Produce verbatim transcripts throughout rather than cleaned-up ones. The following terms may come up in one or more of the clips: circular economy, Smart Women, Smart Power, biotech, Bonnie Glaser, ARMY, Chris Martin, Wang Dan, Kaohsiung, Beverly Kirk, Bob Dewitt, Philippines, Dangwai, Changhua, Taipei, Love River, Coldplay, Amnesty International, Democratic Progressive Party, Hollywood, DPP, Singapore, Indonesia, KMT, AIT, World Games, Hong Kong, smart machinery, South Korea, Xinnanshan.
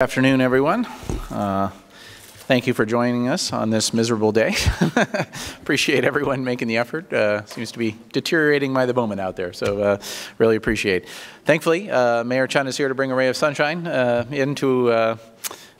Good afternoon, everyone. Uh, thank you for joining us on this miserable day. Appreciate everyone making the effort. Uh, seems to be deteriorating by the moment out there, so uh, really appreciate. Thankfully, uh, Mayor Chen is here to bring a ray of sunshine uh, into uh,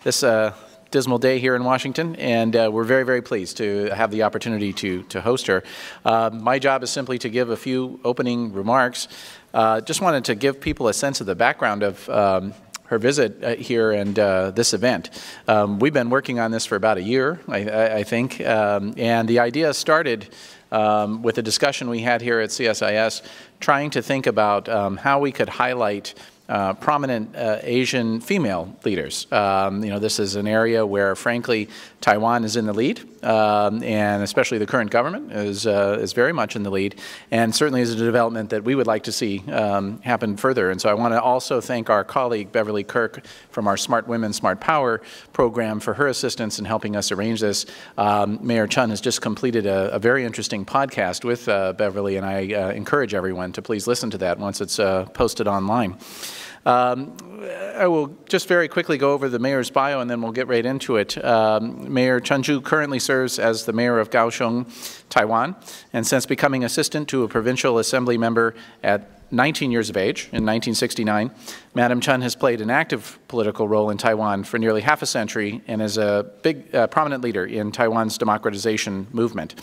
this uh, dismal day here in Washington, and uh, we're very, very pleased to have the opportunity to, to host her. Uh, my job is simply to give a few opening remarks. Uh, just wanted to give people a sense of the background of um, her visit here and uh, this event. Um, we've been working on this for about a year, I, I, I think, um, and the idea started um, with a discussion we had here at C S I S, trying to think about um, how we could highlight Uh, prominent uh, Asian female leaders. Um, you know, this is an area where, frankly, Taiwan is in the lead, um, and especially the current government is uh, is very much in the lead, and certainly is a development that we would like to see um, happen further. And so I want to also thank our colleague, Beverly Kirk, from our Smart Women, Smart Power program for her assistance in helping us arrange this. Um, Mayor Chen has just completed a, a very interesting podcast with uh, Beverly, and I uh, encourage everyone to please listen to that once it's uh, posted online. Um, I will just very quickly go over the mayor's bio and then we'll get right into it. Um, Mayor Chen Chu currently serves as the mayor of Kaohsiung, Taiwan, and since becoming assistant to a provincial assembly member at nineteen years of age in nineteen sixty-nine, Madam Chen has played an active political role in Taiwan for nearly half a century and is a big, uh, prominent leader in Taiwan's democratization movement.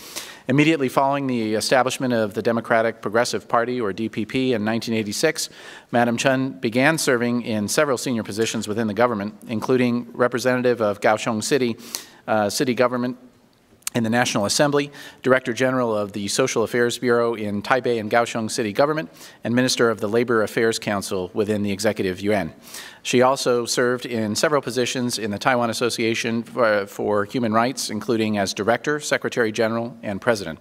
Immediately following the establishment of the Democratic Progressive Party, or D P P, in nineteen eighty-six, Madam Chen began serving in several senior positions within the government, including representative of Kaohsiung City, uh, city government, in the National Assembly, Director General of the Social Affairs Bureau in Taipei and Kaohsiung City Government, and Minister of the Labor Affairs Council within the Executive Yuan. She also served in several positions in the Taiwan Association for, for Human Rights, including as Director, Secretary General, and President.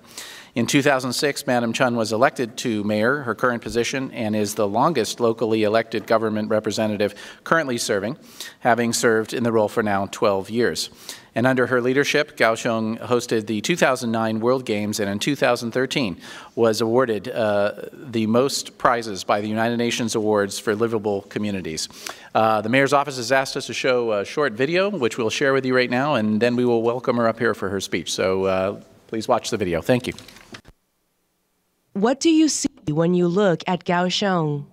In two thousand six, Madam Chen was elected to mayor, her current position, and is the longest locally elected government representative currently serving, having served in the role for now twelve years. And under her leadership, Kaohsiung hosted the two thousand nine World Games, and in two thousand thirteen was awarded uh, the most prizes by the United Nations Awards for Livable Communities. Uh, the mayor's office has asked us to show a short video, which we'll share with you right now, and then we will welcome her up here for her speech. So uh, please watch the video. Thank you. What do you see when you look at Kaohsiung?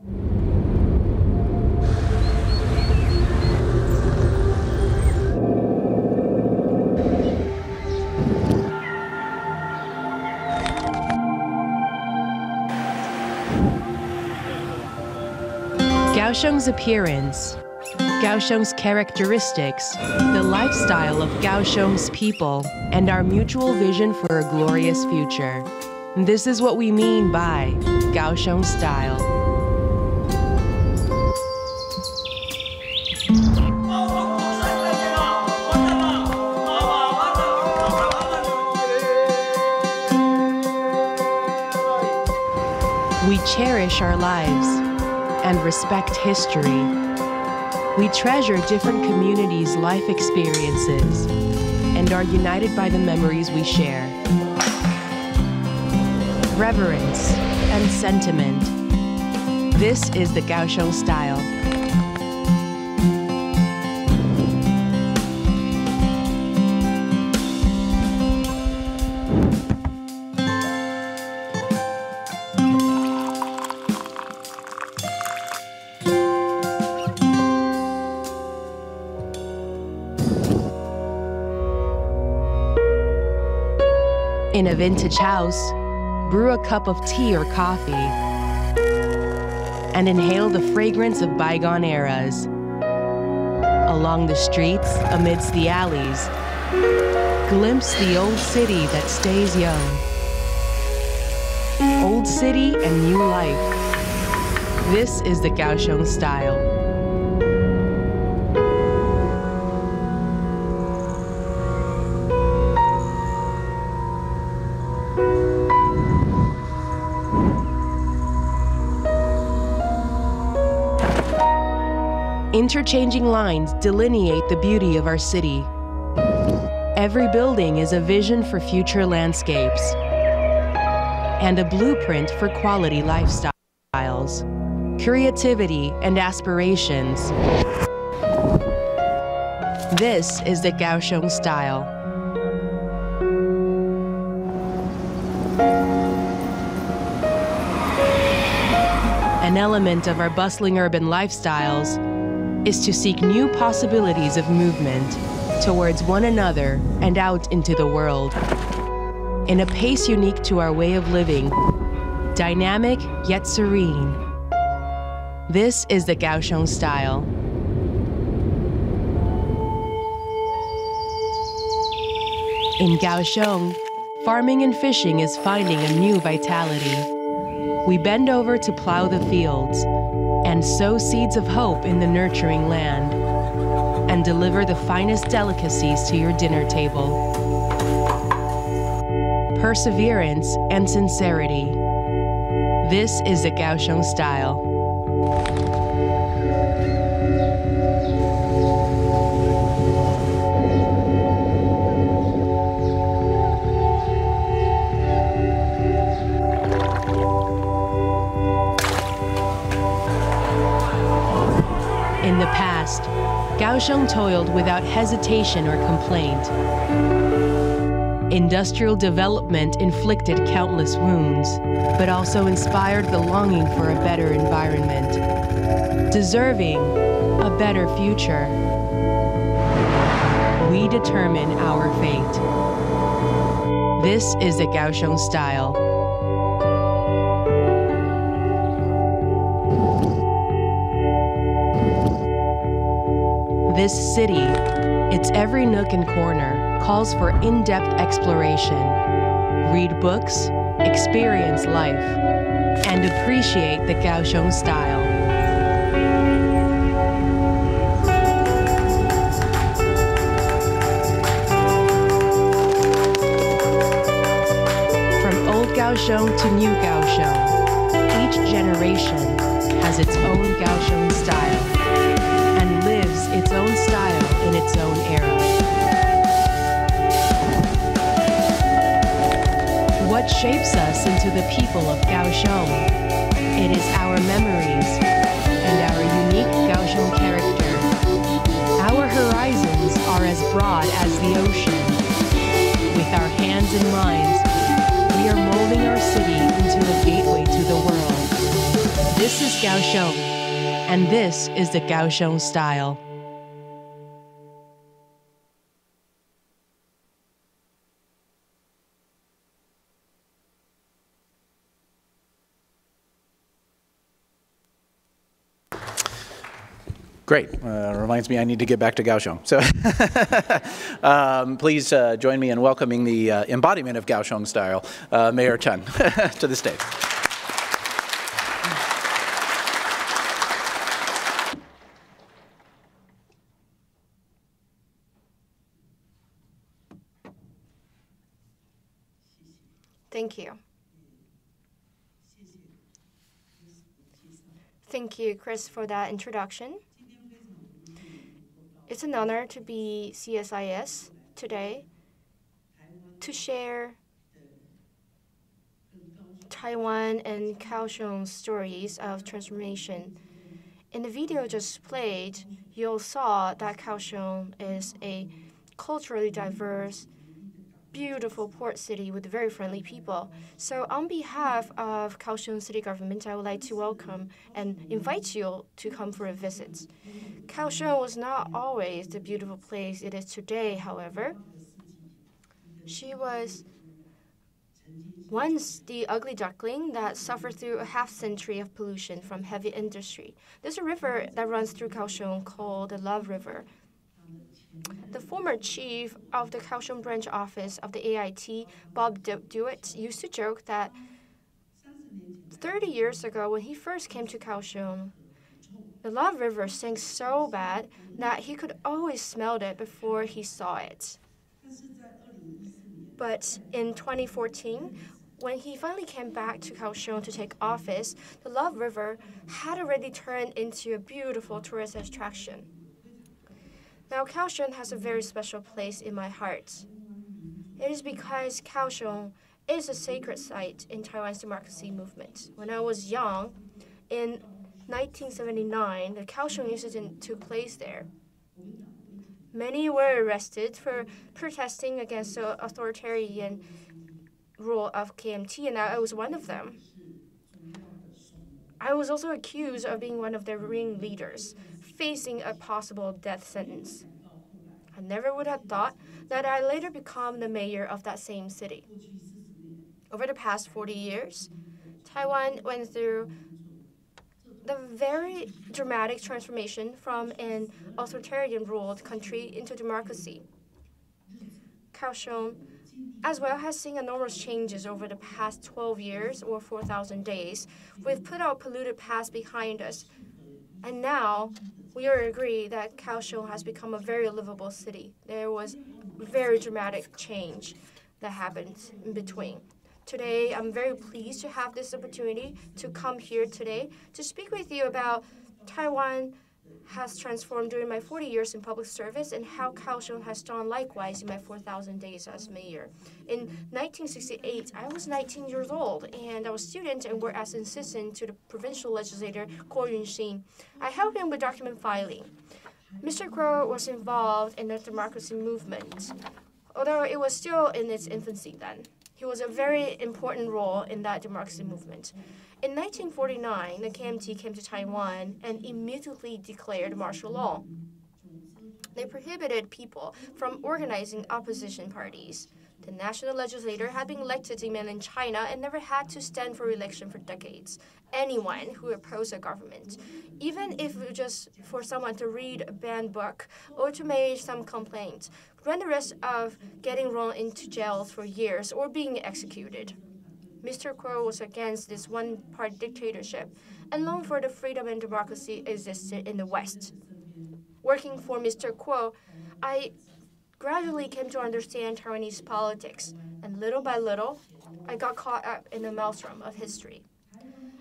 Kaohsiung's appearance, Kaohsiung's characteristics, the lifestyle of Kaohsiung's people, and our mutual vision for a glorious future. This is what we mean by Kaohsiung style. We cherish our lives and respect history. We treasure different communities' life experiences and are united by the memories we share. Reverence and sentiment. This is the Kaohsiung style. In a vintage house, brew a cup of tea or coffee and inhale the fragrance of bygone eras. Along the streets, amidst the alleys, glimpse the old city that stays young. Old city and new life. This is the Kaohsiung style. Interchanging lines delineate the beauty of our city. Every building is a vision for future landscapes and a blueprint for quality lifestyles, creativity, and aspirations. This is the Kaohsiung style. An element of our bustling urban lifestyles is to seek new possibilities of movement towards one another and out into the world. In a pace unique to our way of living, dynamic yet serene. This is the Kaohsiung style. In Kaohsiung, farming and fishing is finding a new vitality. We bend over to plow the fields and sow seeds of hope in the nurturing land and deliver the finest delicacies to your dinner table. Perseverance and sincerity. This is the Kaohsiung style. In the past, Kaohsiung toiled without hesitation or complaint. Industrial development inflicted countless wounds, but also inspired the longing for a better environment, deserving a better future. We determine our fate. This is the Kaohsiung style. This city, its every nook and corner, calls for in-depth exploration. Read books, experience life, and appreciate the Kaohsiung style. From old Kaohsiung to new Kaohsiung, each generation has its own Kaohsiung style. Its own style in its own era. What shapes us into the people of Kaohsiung? It is our memories and our unique Kaohsiung character. Our horizons are as broad as the ocean. With our hands and minds, we are molding our city into a gateway to the world. This is Kaohsiung, and this is the Kaohsiung style. Great. Uh, reminds me I need to get back to Kaohsiung. So um, please uh, join me in welcoming the uh, embodiment of Kaohsiung style, uh, Mayor Chen, to the stage. Thank you. Thank you, Chris, for that introduction. It's an honor to be C S I S today, to share Taiwan and Kaohsiung's stories of transformation. In the video just played, you saw that Kaohsiung is a culturally diverse, beautiful port city with very friendly people. So on behalf of Kaohsiung City Government, I would like to welcome and invite you to come for a visit. Kaohsiung was not always the beautiful place it is today, however. She was once the ugly duckling that suffered through a half-century of pollution from heavy industry. There's a river that runs through Kaohsiung called the Love River. The former chief of the Kaohsiung branch office of the A I T, Bob DeWitt, used to joke that thirty years ago when he first came to Kaohsiung, the Love River sank so bad that he could always smell it before he saw it. But in twenty fourteen, when he finally came back to Kaohsiung to take office, the Love River had already turned into a beautiful tourist attraction. Now, Kaohsiung has a very special place in my heart. It is because Kaohsiung is a sacred site in Taiwan's democracy movement. When I was young, in nineteen seventy-nine, the Kaohsiung incident took place there. Many were arrested for protesting against the authoritarian rule of K M T, and I was one of them. I was also accused of being one of their ringleaders, facing a possible death sentence. I never would have thought that I later become the mayor of that same city. Over the past forty years, Taiwan went through the very dramatic transformation from an authoritarian-ruled country into democracy. Kaohsiung, as well, has seen enormous changes over the past twelve years or four thousand days. We've put our polluted past behind us, and now we are agree that Kaohsiung has become a very livable city. There was very dramatic change that happened in between. Today, I'm very pleased to have this opportunity to come here today to speak with you about Taiwan has transformed during my forty years in public service and how Kaohsiung has done likewise in my four thousand days as mayor. In nineteen sixty-eight, I was nineteen years old, and I was a student and worked as an assistant to the provincial legislator, Guo Yunxin. I helped him with document filing. Mister Guo was involved in the democracy movement, although it was still in its infancy then. He was a very important role in that democracy movement. In nineteen forty-nine, the K M T came to Taiwan and immediately declared martial law. They prohibited people from organizing opposition parties. The national legislator had been elected in mainland China and never had to stand for election for decades. Anyone who opposed a government, even if it was just for someone to read a banned book or to make some complaint, ran the risk of getting thrown into jail for years or being executed. Mister Kuo was against this one-party dictatorship and longed for the freedom and democracy existed in the West. Working for Mister Kuo, I gradually came to understand Taiwanese politics, and little by little, I got caught up in the maelstrom of history.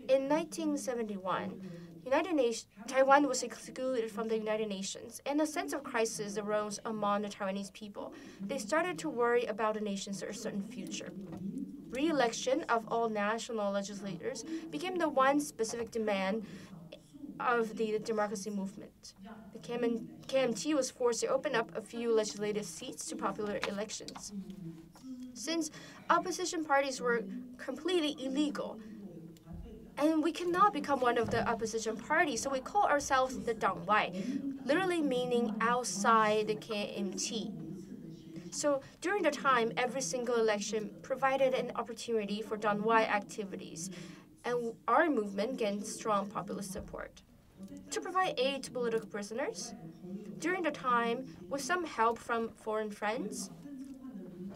In nineteen seventy-one, United Nation, Taiwan was excluded from the United Nations, and a sense of crisis arose among the Taiwanese people. They started to worry about the nation's certain future. Re-election of all national legislators became the one specific demand of the democracy movement. The K M T was forced to open up a few legislative seats to popular elections. Since opposition parties were completely illegal, and we cannot become one of the opposition parties, so we call ourselves the Dangwai, literally meaning outside the K M T. So during the time, every single election provided an opportunity for Dangwai activities, and our movement gained strong popular support. To provide aid to political prisoners, during the time, with some help from foreign friends,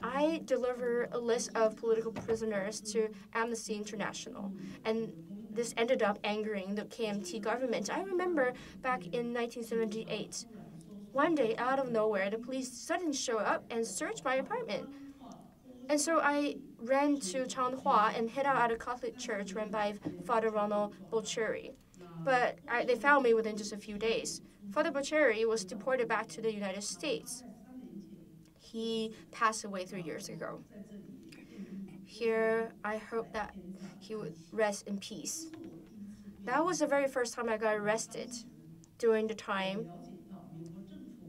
I delivered a list of political prisoners to Amnesty International, and this ended up angering the K M T government. I remember back in nineteen seventy-eight, one day out of nowhere, the police suddenly showed up and searched my apartment. And so I ran to Changhua and hid out at a Catholic church run by Father Ronald Bolcheri. But I, they found me within just a few days. Father Bolcheri was deported back to the United States. He passed away three years ago. Here, I hope that he would rest in peace. That was the very first time I got arrested. During the time,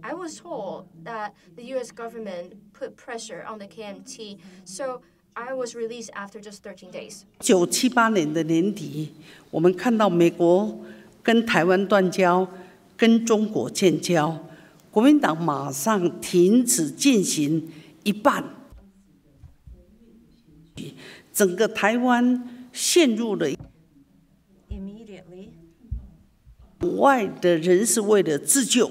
I was told that the U S government put pressure on the K M T, so I was released after just thirteen days. nineteen seventy-eight的年底，我们看到美国跟台湾断交，跟中国建交，国民党马上停止进行一半，整个台湾陷入了。 外的人是为了自救。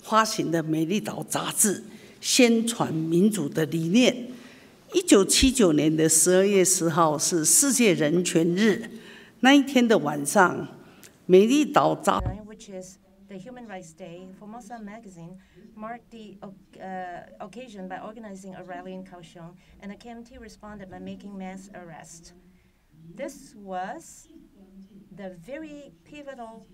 发行的《美丽岛》杂志宣传民主的理念。一九七九年的十二月十号是世界人权日，那一天的晚上，《美丽岛》杂志。Which is the Human Rights Day, Formosa magazine marked the occasion by organizing a rally in Kaohsiung, and the K M T responded by making mass arrests. This was the very pivotal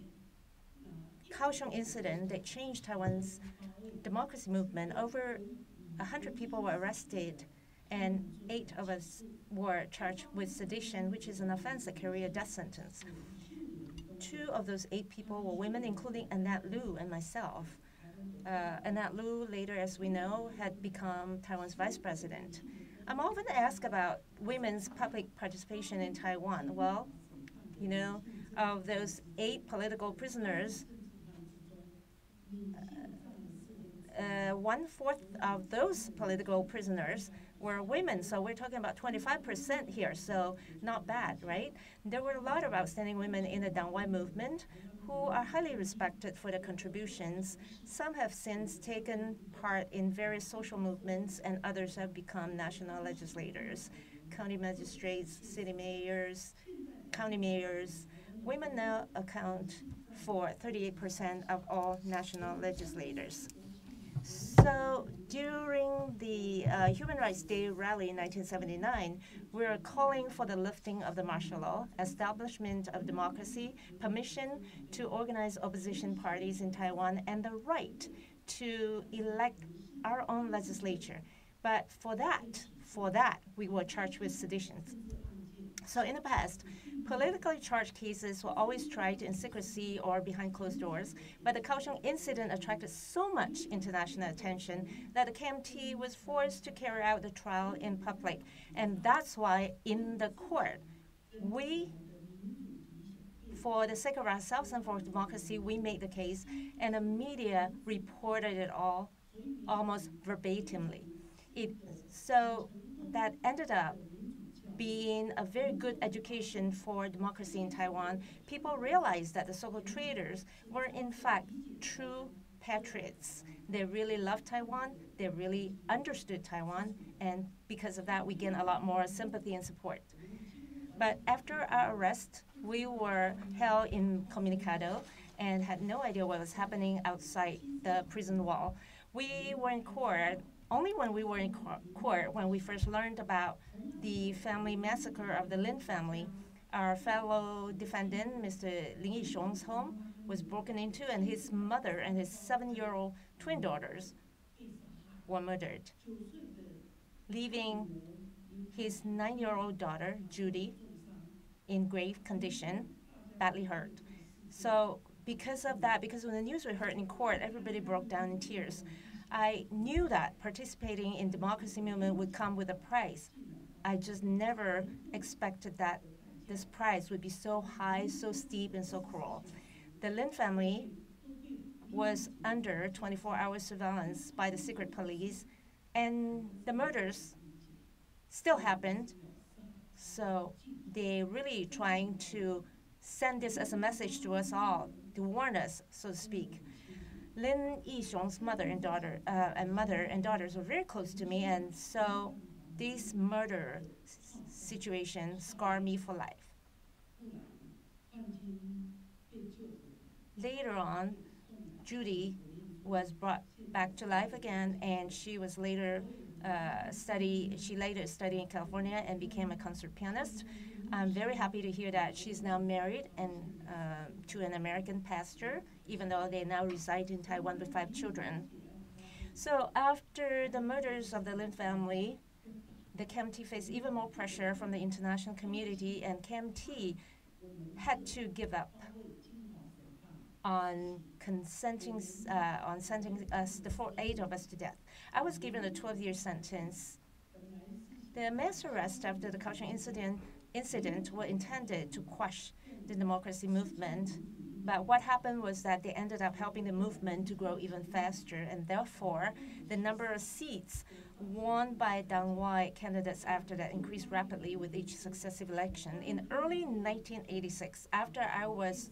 Kaohsiung incident that changed Taiwan's democracy movement. Over one hundred people were arrested, and eight of us were charged with sedition, which is an offense that carries a death sentence. Two of those eight people were women, including Annette Lu and myself. Uh, Annette Lu, later, as we know, had become Taiwan's vice president. I'm often asked about women's public participation in Taiwan. Well, you know, of those eight political prisoners, uh, uh, one-fourth of those political prisoners were women, so we're talking about twenty-five percent here, so not bad, right? There were a lot of outstanding women in the Dangwai movement who are highly respected for their contributions. Some have since taken part in various social movements, and others have become national legislators, county magistrates, city mayors, county mayors. Women now account for thirty-eight percent of all national legislators. So during the uh, Human Rights Day rally in nineteen seventy-nine, we were calling for the lifting of the martial law, establishment of democracy, permission to organize opposition parties in Taiwan, and the right to elect our own legislature. But for that, for that, we were charged with sedition. So in the past, politically charged cases were always tried in secrecy or behind closed doors, but the Kaohsiung incident attracted so much international attention that the K M T was forced to carry out the trial in public. And that's why in the court, we, for the sake of ourselves and for democracy, we made the case, and the media reported it all almost verbatimly. It, so that ended up being a very good education for democracy in Taiwan. People realized that the so-called traitors were in fact true patriots. They really loved Taiwan, they really understood Taiwan, and because of that we gained a lot more sympathy and support. But after our arrest, we were held incommunicado and had no idea what was happening outside the prison wall. We were in court only when we were in court, when we first learned about the family massacre of the Lin family. Our fellow defendant, Mister Lin Yixong's home was broken into, and his mother and his seven-year-old twin daughters were murdered, leaving his nine-year-old daughter, Judy, in grave condition, badly hurt. So because of that, because when the news we heard in court, everybody broke down in tears. I knew that participating in democracy movement would come with a price. I just never expected that this price would be so high, so steep, and so cruel. The Lin family was under twenty-four hour surveillance by the secret police, and the murders still happened. So they're really trying to send this as a message to us all, to warn us, so to speak. Lin Yixong's mother and daughter uh, and mother and daughters were very close to me, and so this murder situation scarred me for life. Later on, Judy was brought back to life again, and she was later uh, study. She later studied in California and became a concert pianist. I'm very happy to hear that she's now married and uh, to an American pastor, even though they now reside in Taiwan with five children. So after the murders of the Lin family, the K M T faced even more pressure from the international community, and K M T had to give up on consenting uh, on sentencing us, the four, eight of us, to death. I was given a twelve year sentence. The mass arrest after the Kaohsiung incident incident were intended to quash the democracy movement. But what happened was that they ended up helping the movement to grow even faster, and therefore the number of seats won by Dangwai candidates after that increased rapidly with each successive election. In early nineteen eighty-six, after I was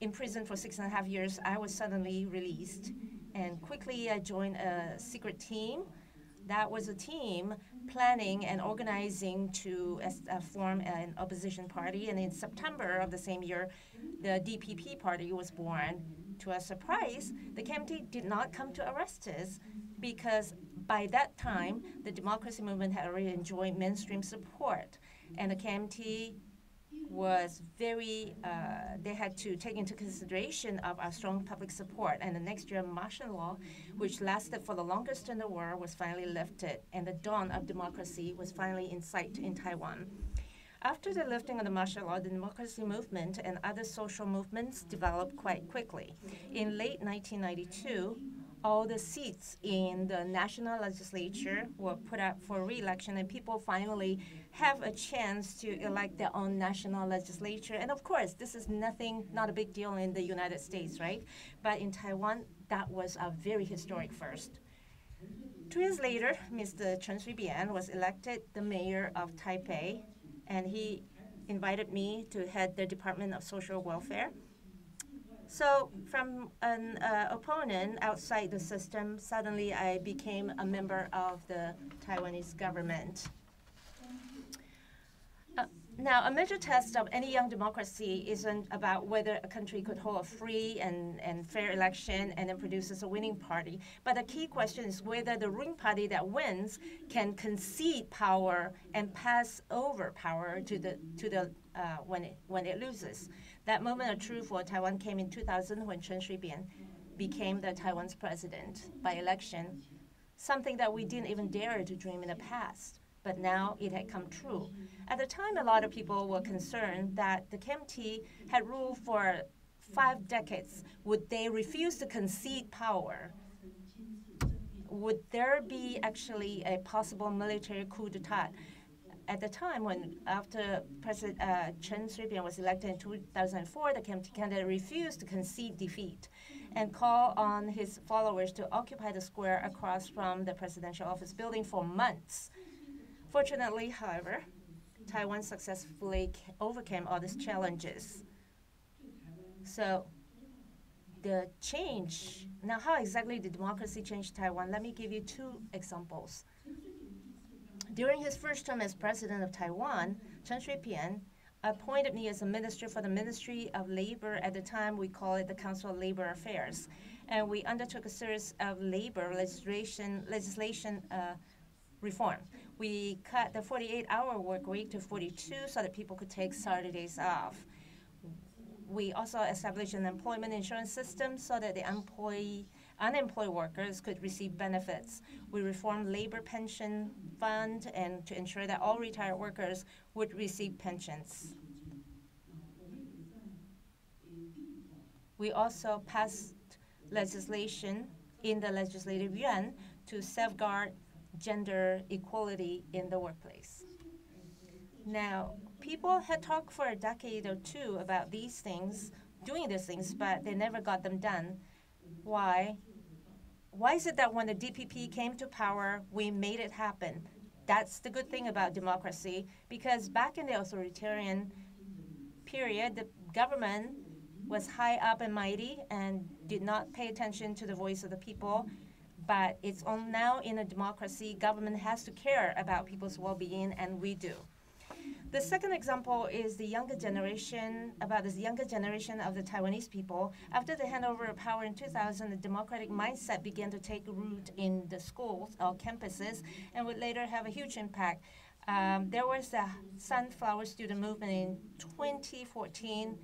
in prison for six and a half years, I was suddenly released, and quickly I joined a secret team. That was a team planning and organizing to uh, form an opposition party. And in September of the same year, the D P P party was born. To our surprise, the K M T did not come to arrest us, because by that time, the democracy movement had already enjoyed mainstream support. And the K M T was very, uh, they had to take into consideration of our strong public support. And the next year, martial law, which lasted for the longest in the world, was finally lifted, and the dawn of democracy was finally in sight in Taiwan. After the lifting of the martial law, the democracy movement and other social movements developed quite quickly. In late nineteen ninety-two, all the seats in the national legislature were put up for re-election, and people finally have a chance to elect their own national legislature. And of course, this is nothing, not a big deal in the United States, right? But in Taiwan, that was a very historic first. Two years later, Mister Chen Shui-bian was elected the mayor of Taipei, and he invited me to head the Department of Social Welfare. So from an uh, opponent outside the system, suddenly I became a member of the Taiwanese government. Uh, now, a major test of any young democracy isn't about whether a country could hold a free and, and fair election and then produces a winning party, but the key question is whether the ruling party that wins can concede power and pass over power to the, to the uh, when, it, when it loses. That moment of truth for Taiwan came in two thousand when Chen Shui-bian became the Taiwan's president by election, something that we didn't even dare to dream in the past, but now it had come true. At the time, a lot of people were concerned that the K M T had ruled for five decades. Would they refuse to concede power? Would there be actually a possible military coup d'etat? At the time, when after President uh, Chen Shui-bian was elected in two thousand four, the K M T candidate refused to concede defeat and called on his followers to occupy the square across from the presidential office building for months. Fortunately, however, Taiwan successfully overcame all these challenges. So the change, now how exactly did democracy change Taiwan? Let me give you two examples. During his first term as president of Taiwan, Chen Shui-bian appointed me as a minister for the Ministry of Labor. At the time, we call it the Council of Labor Affairs. And we undertook a series of labor legislation, legislation uh, reform. We cut the forty-eight hour work week to forty-two so that people could take Saturdays off. We also established an employment insurance system so that the employee unemployed workers could receive benefits. We reformed labor pension fund and to ensure that all retired workers would receive pensions. We also passed legislation in the Executive Yuan to safeguard gender equality in the workplace. Now, people had talked for a decade or two about these things, doing these things, but they never got them done. Why? Why is it that when the D P P came to power, we made it happen? That's the good thing about democracy, because back in the authoritarian period, the government was high up and mighty and did not pay attention to the voice of the people. But it's on now in a democracy, government has to care about people's well-being, and we do. The second example is the younger generation, about this younger generation of the Taiwanese people. After the handover of power in two thousand, the democratic mindset began to take root in the schools or campuses and would later have a huge impact. Um, there was the Sunflower Student Movement in twenty fourteen,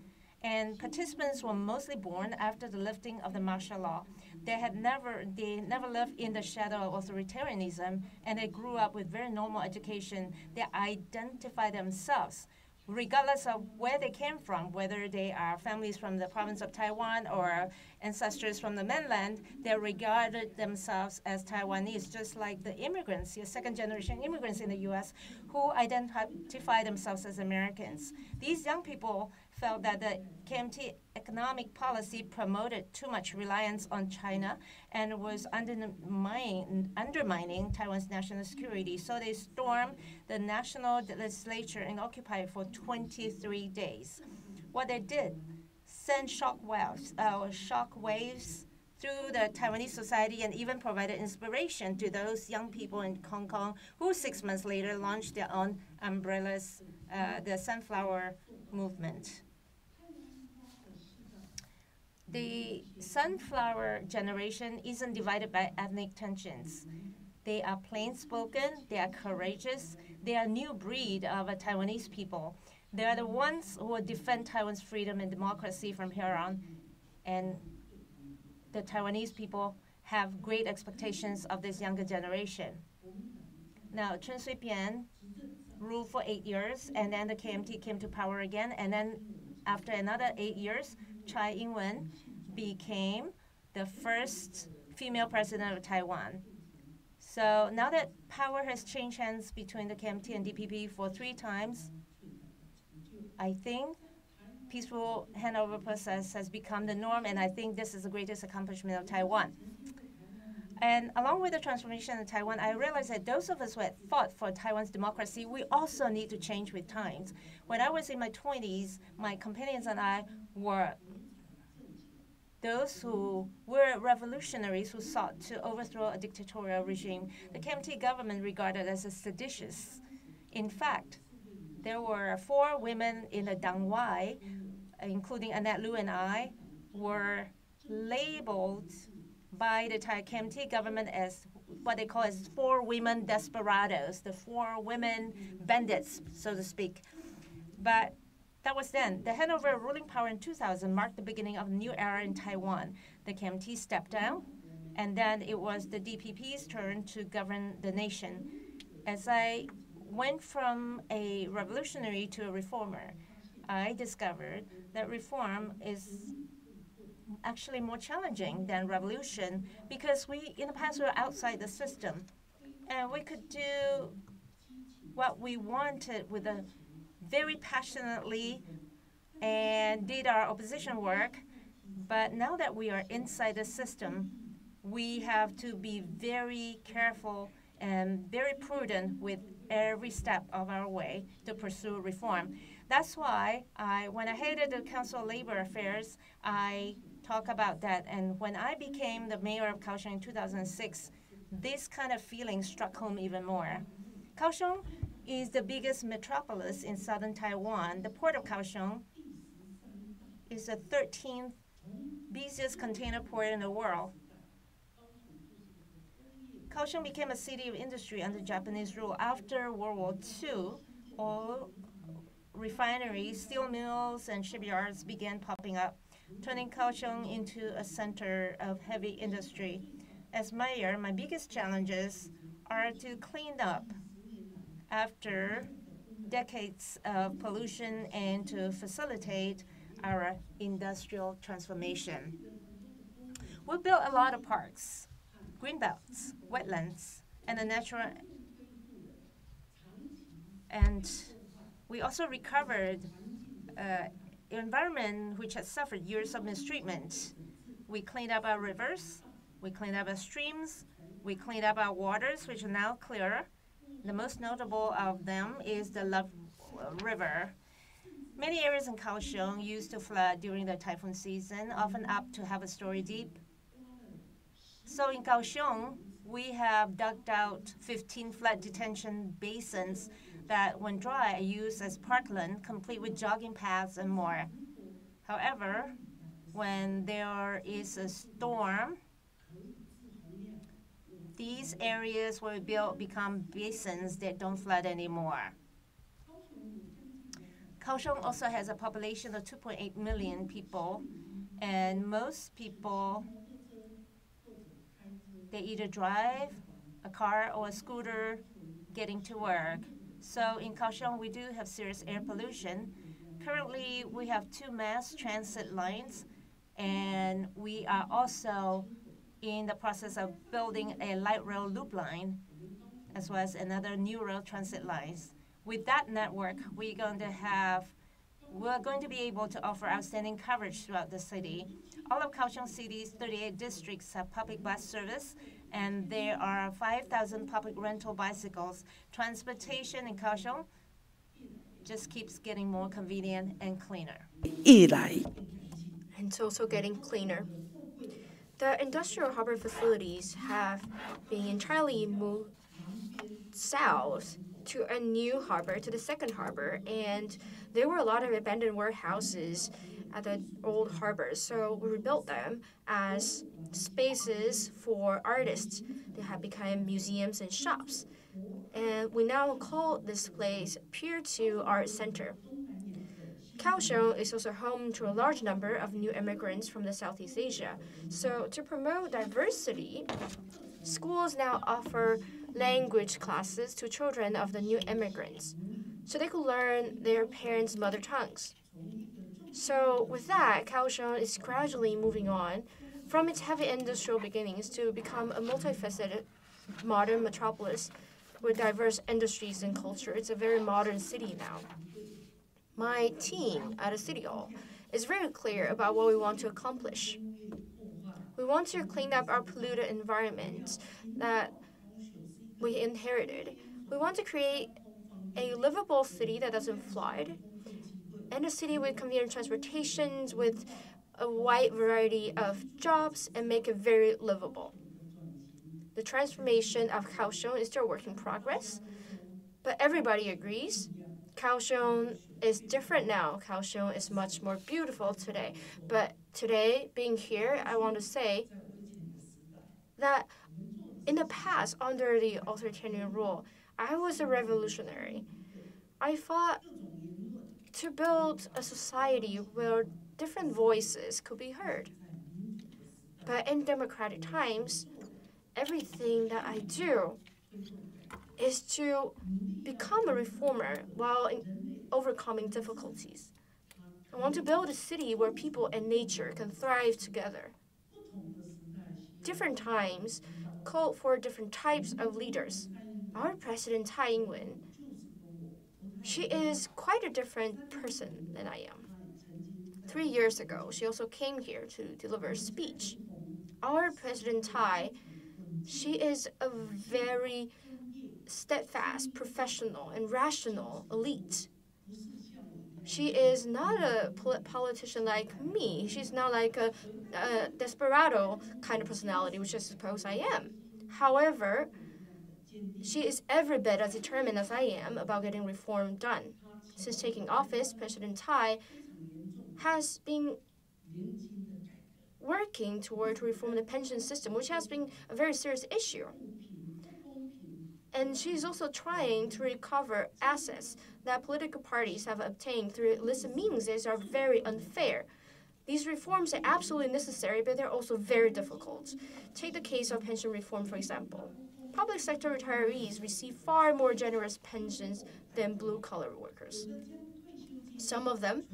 and participants were mostly born after the lifting of the martial law. They had never, they never lived in the shadow of authoritarianism, and they grew up with very normal education. They identify themselves, regardless of where they came from, whether they are families from the province of Taiwan or ancestors from the mainland. They regarded themselves as Taiwanese, just like the immigrants, the second-generation immigrants in the U S who identify themselves as Americans. These young people felt that the K M T economic policy promoted too much reliance on China and was undermine, undermining Taiwan's national security. So they stormed the national legislature and occupied for twenty-three days. What they did, sent shock waves, uh, shock waves through the Taiwanese society and even provided inspiration to those young people in Hong Kong who six months later launched their own umbrellas, uh, the Sunflower Movement. The Sunflower generation isn't divided by ethnic tensions. They are plain-spoken, they are courageous, they are a new breed of a Taiwanese people. They are the ones who will defend Taiwan's freedom and democracy from here on, and the Taiwanese people have great expectations of this younger generation. Now, Chen Shui-bian ruled for eight years, and then the K M T came to power again, and then after another eight years, Tsai Ing-wen became the first female president of Taiwan. So now that power has changed hands between the K M T and D P P for three times, I think peaceful handover process has become the norm, and I think this is the greatest accomplishment of Taiwan. And along with the transformation of Taiwan, I realized that those of us who had fought for Taiwan's democracy, we also need to change with times. When I was in my twenties, my companions and I were those who were revolutionaries who sought to overthrow a dictatorial regime. The K M T government regarded as a seditious. In fact, there were four women in the Dangwai, including Annette Lu and I, were labeled by the Thai K M T government as what they call as four women desperados, the four women bandits, so to speak. But that was then. The handover of ruling power in two thousand marked the beginning of a new era in Taiwan. The K M T stepped down, and then it was the D P P's turn to govern the nation. As I went from a revolutionary to a reformer, I discovered that reform is actually more challenging than revolution, because we, in the past, we were outside the system. And we could do what we wanted with a very passionately and did our opposition work. But now that we are inside the system, we have to be very careful and very prudent with every step of our way to pursue reform. That's why I, when I headed the Council of Labor Affairs, I talk about that. And when I became the mayor of Kaohsiung in two thousand six, this kind of feeling struck home even more. Kaohsiung is the biggest metropolis in southern Taiwan. The port of Kaohsiung is the thirteenth busiest container port in the world. Kaohsiung became a city of industry under Japanese rule. After World War Two, all refineries, steel mills, and shipyards began popping up, turning Kaohsiung into a center of heavy industry. As mayor, my biggest challenges are to clean up after decades of pollution and to facilitate our industrial transformation. We built a lot of parks, green belts, wetlands, and the natural, and we also recovered uh, environment which had suffered years of mistreatment. We cleaned up our rivers, we cleaned up our streams, we cleaned up our waters, which are now clearer. The most notable of them is the Love River. Many areas in Kaohsiung used to flood during the typhoon season, often up to half a story deep. So in Kaohsiung, we have dug out fifteen flood detention basins that, when dry, are used as parkland, complete with jogging paths and more. However, when there is a storm, these areas where we built become basins that don't flood anymore. Kaohsiung also has a population of two point eight million people, and most people, they either drive a car or a scooter getting to work. So in Kaohsiung, we do have serious air pollution. Currently, we have two mass transit lines, and we are also in the process of building a light rail loop line, as well as another new rail transit lines. With that network, we're going to have, we're going to be able to offer outstanding coverage throughout the city. All of Kaohsiung City's thirty-eight districts have public bus service, and there are five thousand public rental bicycles. Transportation in Kaohsiung just keeps getting more convenient and cleaner. It's also getting cleaner. The industrial harbor facilities have been entirely moved south to a new harbor, to the second harbor, and there were a lot of abandoned warehouses at the old harbor, so we rebuilt them as spaces for artists. They have become museums and shops, and we now call this place Pier two Art Center. Kaohsiung is also home to a large number of new immigrants from the Southeast Asia. So to promote diversity, schools now offer language classes to children of the new immigrants, so they could learn their parents' mother tongues. So with that, Kaohsiung is gradually moving on From its heavy industrial beginnings to become a multifaceted modern metropolis with diverse industries and culture, it's a very modern city now. My team at a city hall is very clear about what we want to accomplish. We want to clean up our polluted environments that we inherited. We want to create a livable city that doesn't flood, and a city with convenient transportations, with a wide variety of jobs, and make it very livable. The transformation of Kaohsiung is still a work in progress, but everybody agrees Kaohsiung is different now. Kaohsiung is much more beautiful today. But today, being here, I want to say that in the past, under the authoritarian rule, I was a revolutionary. I fought to build a society where different voices could be heard. But in democratic times, everything that I do is to become a reformer while overcoming difficulties. I want to build a city where people and nature can thrive together. Different times called for different types of leaders. Our president, Tsai Ing-wen, she is quite a different person than I am. Three years ago, she also came here to deliver a speech. Our president, Tsai, she is a very steadfast, professional, and rational elite. She is not a politician like me. She's not like a, a desperado kind of personality, which I suppose I am. However, she is every bit as determined as I am about getting reform done. Since taking office, President Tsai has been working toward reform the pension system, which has been a very serious issue. And she's also trying to recover assets that political parties have obtained through illicit means that are very unfair. These reforms are absolutely necessary, but they're also very difficult. Take the case of pension reform, for example. Public sector retirees receive far more generous pensions than blue-collar workers. Some of them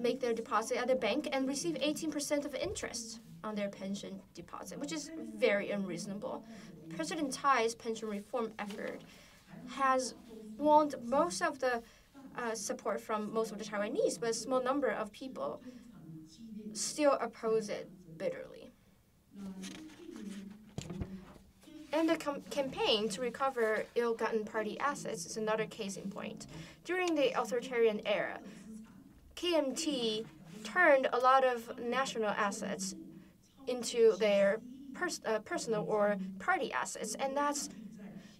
make their deposit at the bank and receive eighteen percent of interest on their pension deposit, which is very unreasonable. President Tsai's pension reform effort has won most of the uh, support from most of the Taiwanese, but a small number of people still oppose it bitterly. And the com campaign to recover ill-gotten party assets is another case in point. During the authoritarian era, K M T turned a lot of national assets into their pers uh, personal or party assets, and that's,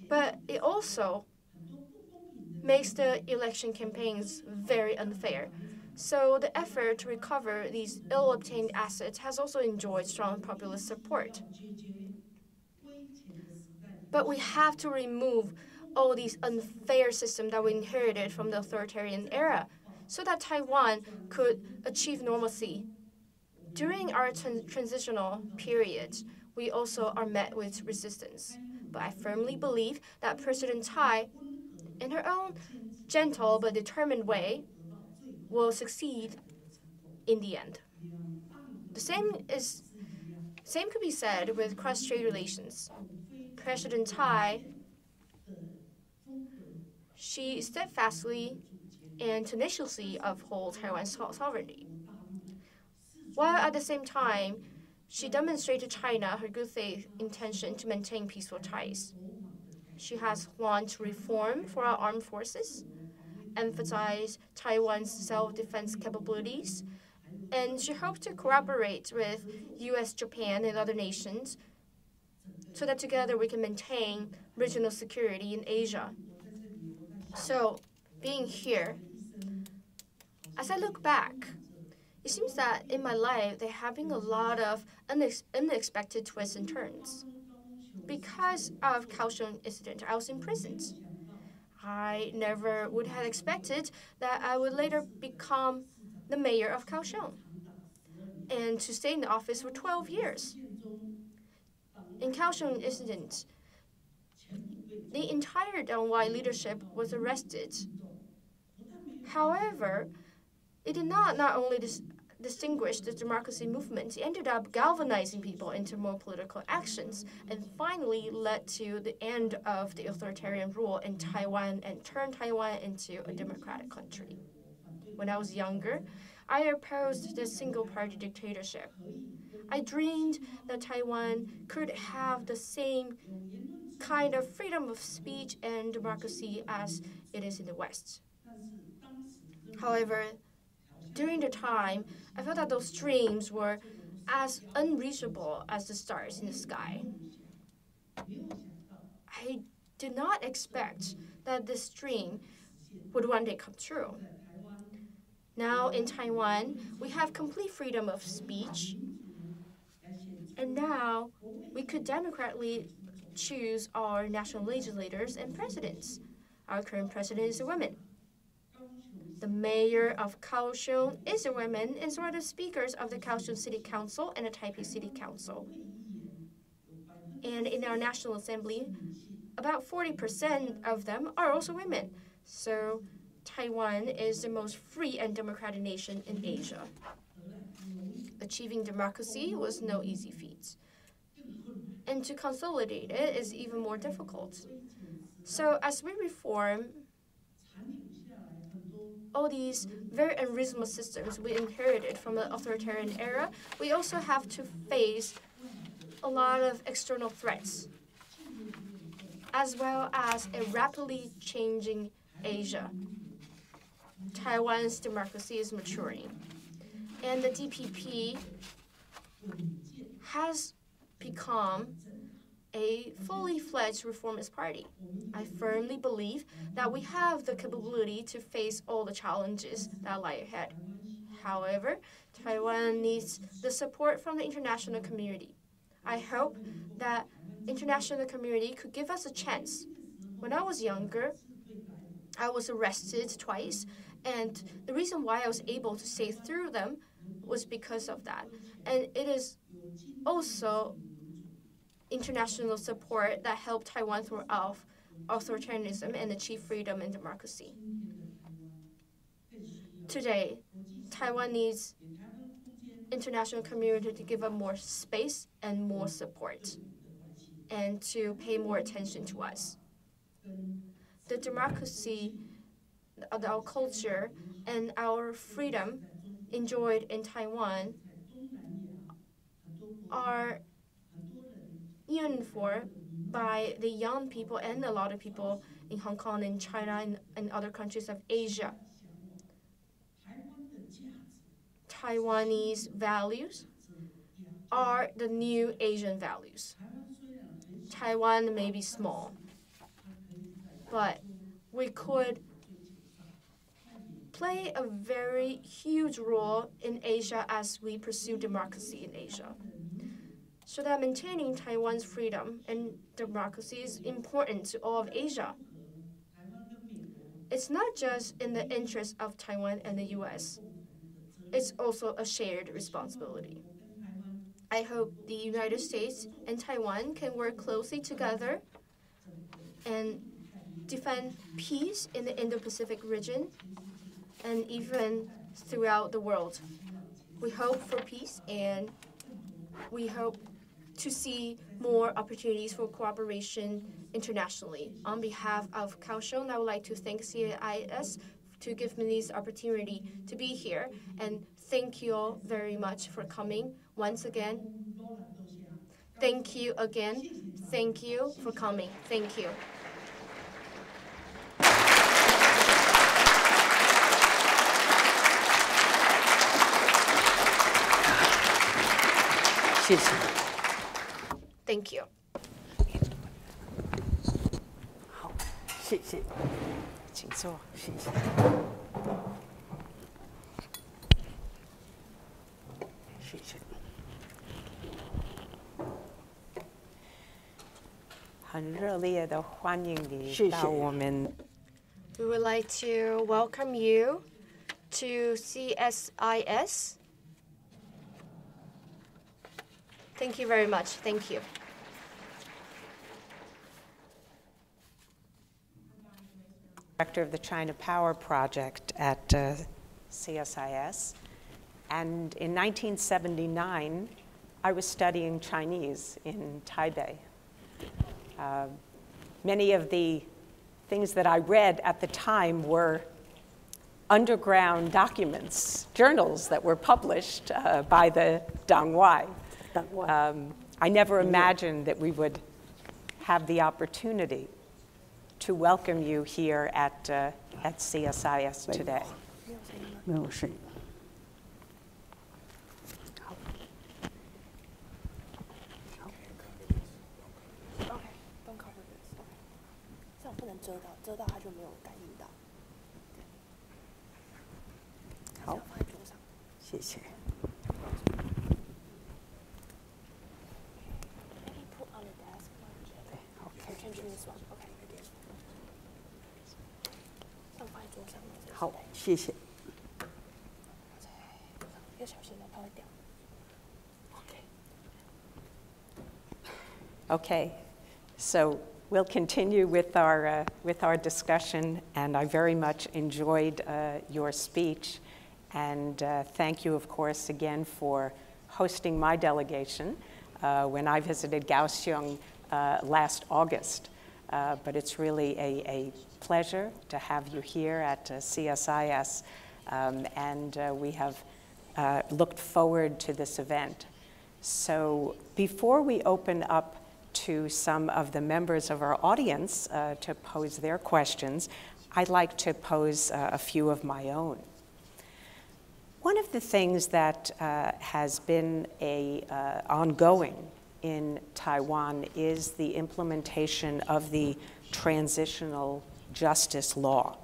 but it also makes the election campaigns very unfair. So the effort to recover these ill-obtained assets has also enjoyed strong populist support. But we have to remove all these unfair systems that we inherited from the authoritarian era so that Taiwan could achieve normalcy. During our trans transitional period, we also are met with resistance. But I firmly believe that President Tsai, in her own gentle but determined way, will succeed in the end. The same is same could be said with cross-strait relations. President Tsai, she steadfastly and tenaciously upholds Taiwan's so sovereignty. While at the same time, she demonstrated to China her good faith intention to maintain peaceful ties. She has launched reform for our armed forces, emphasized Taiwan's self-defense capabilities, and she hopes to cooperate with U S, Japan, and other nations so that together we can maintain regional security in Asia. So, being here, as I look back, it seems that in my life, there have been a lot of unex unexpected twists and turns. Because of Kaohsiung incident, I was imprisoned. I never would have expected that I would later become the mayor of Kaohsiung and to stay in the office for twelve years. In Kaohsiung incident, the entire Dangwai leadership was arrested. However, it did not not only dis distinguished the democracy movement ended up galvanizing people into more political actions and finally led to the end of the authoritarian rule in Taiwan and turned Taiwan into a democratic country. When I was younger, I opposed the single-party dictatorship. I dreamed that Taiwan could have the same kind of freedom of speech and democracy as it is in the West. However, during the time, I felt that those dreams were as unreachable as the stars in the sky. I did not expect that this dream would one day come true. Now in Taiwan, we have complete freedom of speech, and now we could democratically choose our national legislators and presidents. Our current president is a woman. The mayor of Kaohsiung is a woman, and so are the speakers of the Kaohsiung City Council and the Taipei City Council. And in our National Assembly, about forty percent of them are also women. So Taiwan is the most free and democratic nation in Asia. Achieving democracy was no easy feat, and to consolidate it is even more difficult. So as we reform all these very unreasonable systems we inherited from the authoritarian era, we also have to face a lot of external threats, as well as a rapidly changing Asia. Taiwan's democracy is maturing, and the D P P has become a fully fledged reformist party. I firmly believe that we have the capability to face all the challenges that lie ahead. However, Taiwan needs the support from the international community. I hope that international community could give us a chance. When I was younger, I was arrested twice, and the reason why I was able to stay through them was because of that. And it is also international support that helped Taiwan throughout authoritarianism and achieve freedom and democracy. Today, Taiwan needs international community to give up more space and more support, and to pay more attention to us. The democracy of our culture and our freedom enjoyed in Taiwan are yearned for by the young people and a lot of people in Hong Kong and China and, and other countries of Asia. Taiwanese values are the new Asian values. Taiwan may be small, but we could play a very huge role in Asia as we pursue democracy in Asia. So that maintaining Taiwan's freedom and democracy is important to all of Asia. It's not just in the interest of Taiwan and the U S. It's also a shared responsibility. I hope the United States and Taiwan can work closely together and defend peace in the Indo-Pacific region and even throughout the world. We hope for peace, and we hope to see more opportunities for cooperation internationally. On behalf of Kaohsiung, I would like to thank C S I S to give me this opportunity to be here, and thank you all very much for coming once again. Thank you again. Thank you for coming. Thank you. Thank you. We would like to welcome you to C S I S. Thank you very much. Thank you. Director of the China Power Project at uh, C S I S, And in nineteen seventy-nine, I was studying Chinese in Taipei. Uh, many of the things that I read at the time were underground documents, journals that were published uh, by the Dangwai. Um, I never imagined that we would have the opportunity to welcome you here at, uh, at C S I S today. Okay, so we'll continue with our, uh, with our discussion, and I very much enjoyed uh, your speech. And uh, thank you, of course, again for hosting my delegation uh, when I visited Kaohsiung uh, last August. Uh, but it's really a, a pleasure to have you here at uh, C S I S, um, and uh, we have uh, looked forward to this event. So before we open up to some of the members of our audience uh, to pose their questions, I'd like to pose uh, a few of my own. One of the things that uh, has been a, uh, ongoing in Taiwan is the implementation of the transitional justice law.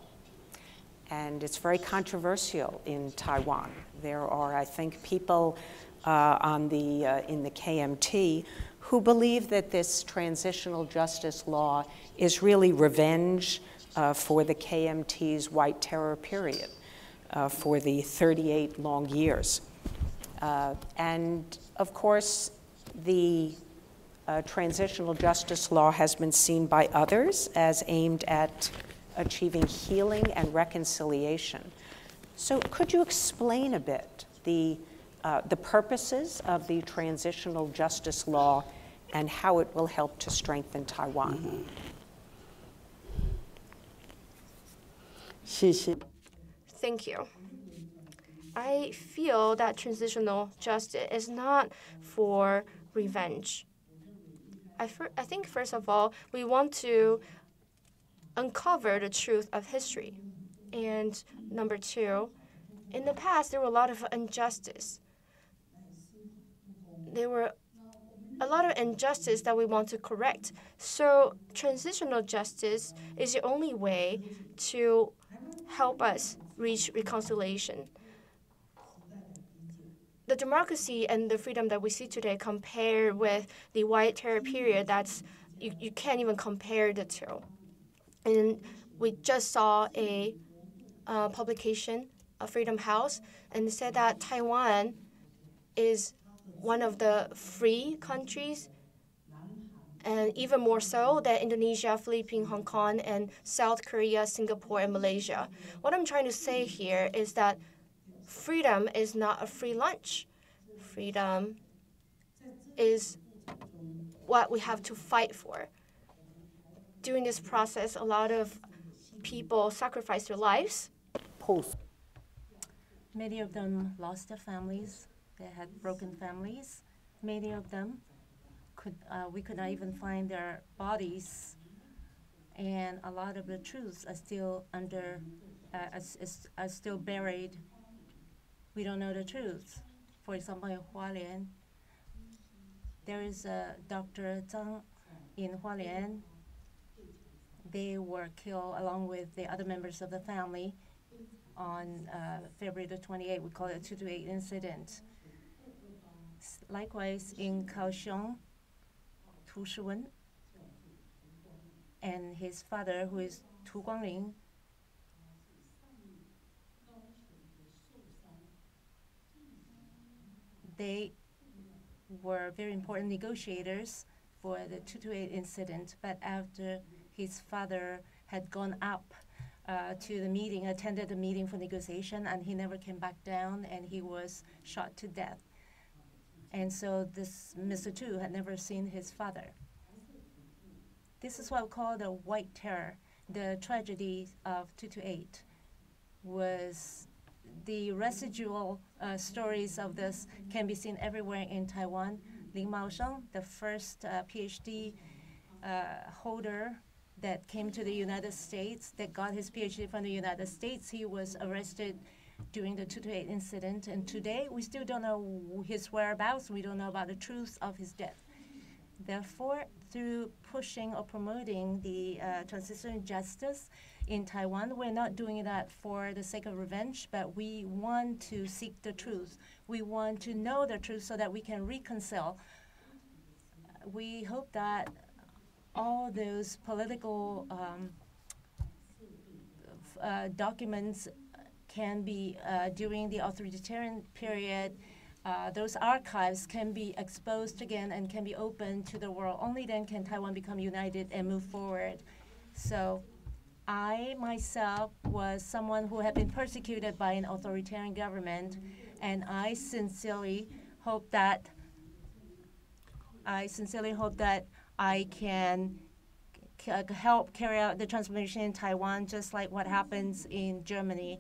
And it's very controversial in Taiwan. There are, I think, people uh, on the, uh, in the K M T who believe that this transitional justice law is really revenge uh, for the K M T's white terror period, uh, for the thirty-eight long years. Uh, and of course, the uh, transitional justice law has been seen by others as aimed at achieving healing and reconciliation. So could you explain a bit the, uh, the purposes of the transitional justice law and how it will help to strengthen Taiwan? Thank you. I feel that transitional justice is not for revenge. I, I think, first of all, we want to uncover the truth of history. And number two, in the past, there were a lot of injustice. There were a lot of injustice that we want to correct. So transitional justice is the only way to help us reach reconciliation. The democracy and the freedom that we see today compared with the white terror period, that's you, you can't even compare the two. And we just saw a uh, publication, a Freedom House, and said that Taiwan is one of the free countries, and even more so than Indonesia, Philippines, Hong Kong, and South Korea, Singapore, and Malaysia. What I'm trying to say here is that freedom is not a free lunch. Freedom is what we have to fight for. During this process, a lot of people sacrificed their lives. Many of them lost their families. They had broken families. Many of them, could uh, we could not even find their bodies. And a lot of the truths are still, under, uh, are, are still buried. We don't know the truth. For example, in Hualien, there is a Doctor Zhang in Hualien. They were killed along with the other members of the family on uh, February the twenty-eighth. We call it two two eight incident. Likewise, in Kaohsiung, Tu Shiwen and his father, who is Tu Guangling, they were very important negotiators for the two two eight incident, but after his father had gone up uh, to the meeting, attended the meeting for negotiation, and he never came back down, and he was shot to death. And so this Mister Tu had never seen his father. This is what we call the white terror. The tragedy of two two eight was the residual uh, stories of this can be seen everywhere in Taiwan. Lin Maosheng, the first uh, PhD uh, holder that came to the United States, that got his PhD from the United States, he was arrested during the two two eight incident. And today, we still don't know his whereabouts. We don't know about the truth of his death. Therefore, through pushing or promoting the uh, transitional justice in Taiwan, we're not doing that for the sake of revenge, but we want to seek the truth. We want to know the truth so that we can reconcile. We hope that all those political um, uh, documents can be, uh, during the authoritarian period, Uh, those archives can be exposed again and can be opened to the world. Only then can Taiwan become united and move forward. So I myself was someone who had been persecuted by an authoritarian government, and I sincerely hope that I sincerely hope that I can c help carry out the transformation in Taiwan, just like what happens in Germany,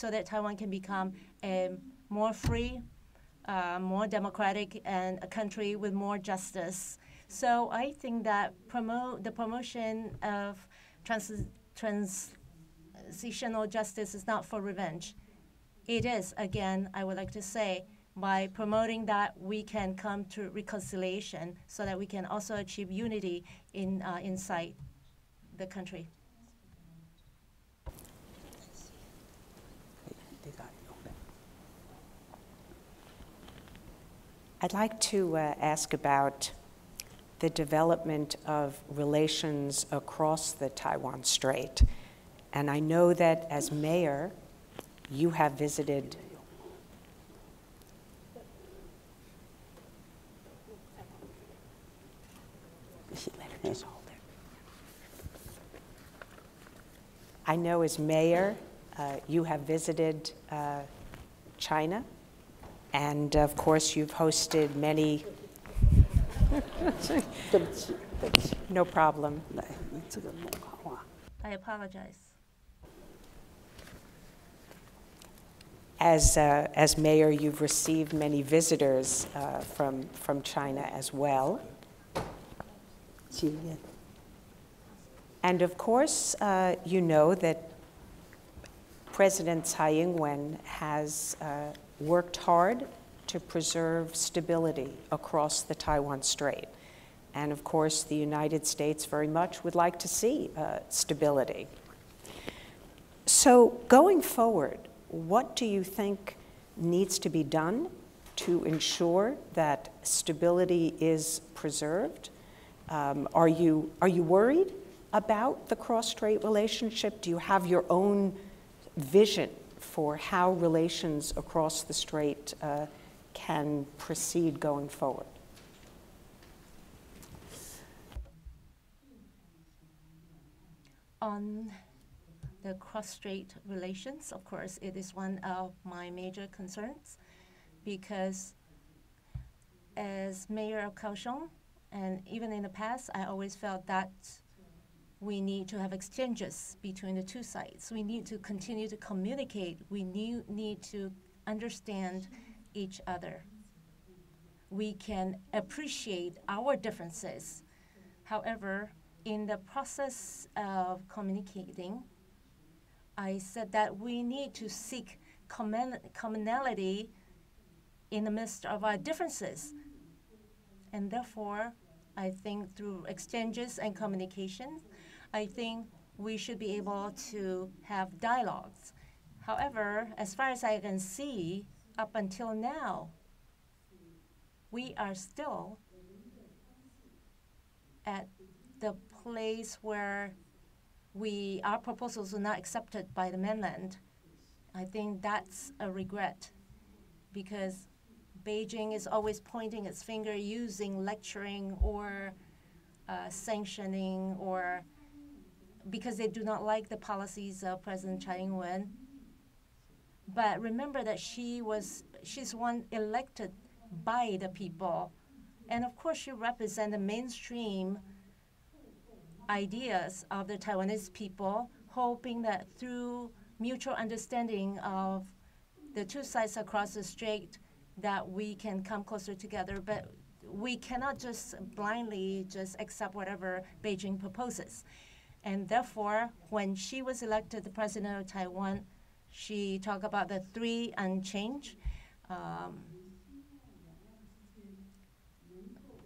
so that Taiwan can become a more free, Uh, more democratic, and a country with more justice. So I think that promote the promotion of trans transitional justice is not for revenge. It is, again, I would like to say, by promoting that we can come to reconciliation so that we can also achieve unity in uh, inside the country. I'd like to uh, ask about the development of relations across the Taiwan Strait. And I know that as mayor, you have visited I know as mayor, uh, you have visited uh, China. And of course, you've hosted many. No problem. I apologize. As uh, as mayor, you've received many visitors uh, from from China as well. And of course, uh, you know that President Tsai Ing-wen has. Uh, worked hard to preserve stability across the Taiwan Strait. And of course, the United States very much would like to see uh, stability. So going forward, what do you think needs to be done to ensure that stability is preserved? Um, are you, are you worried about the cross-strait relationship? Do you have your own vision for how relations across the strait uh, can proceed going forward? On the cross-strait relations, of course, it is one of my major concerns, because as mayor of Kaohsiung, and even in the past, I always felt that we need to have exchanges between the two sides. We need to continue to communicate. We need, need to understand each other. We can appreciate our differences. However, in the process of communicating, I said that we need to seek common, commonality in the midst of our differences. And therefore, I think through exchanges and communication, I think we should be able to have dialogues. However, as far as I can see, up until now, we are still at the place where we, our proposals are not accepted by the mainland. I think that's a regret, because Beijing is always pointing its finger, using lecturing or uh, sanctioning or because they do not like the policies of President Tsai Ing-wen. But remember that she was she's one elected by the people, and of course she represents the mainstream ideas of the Taiwanese people, hoping that through mutual understanding of the two sides across the strait that we can come closer together. But we cannot just blindly just accept whatever Beijing proposes. And therefore, when she was elected the president of Taiwan, she talked about the three unchanged. Um,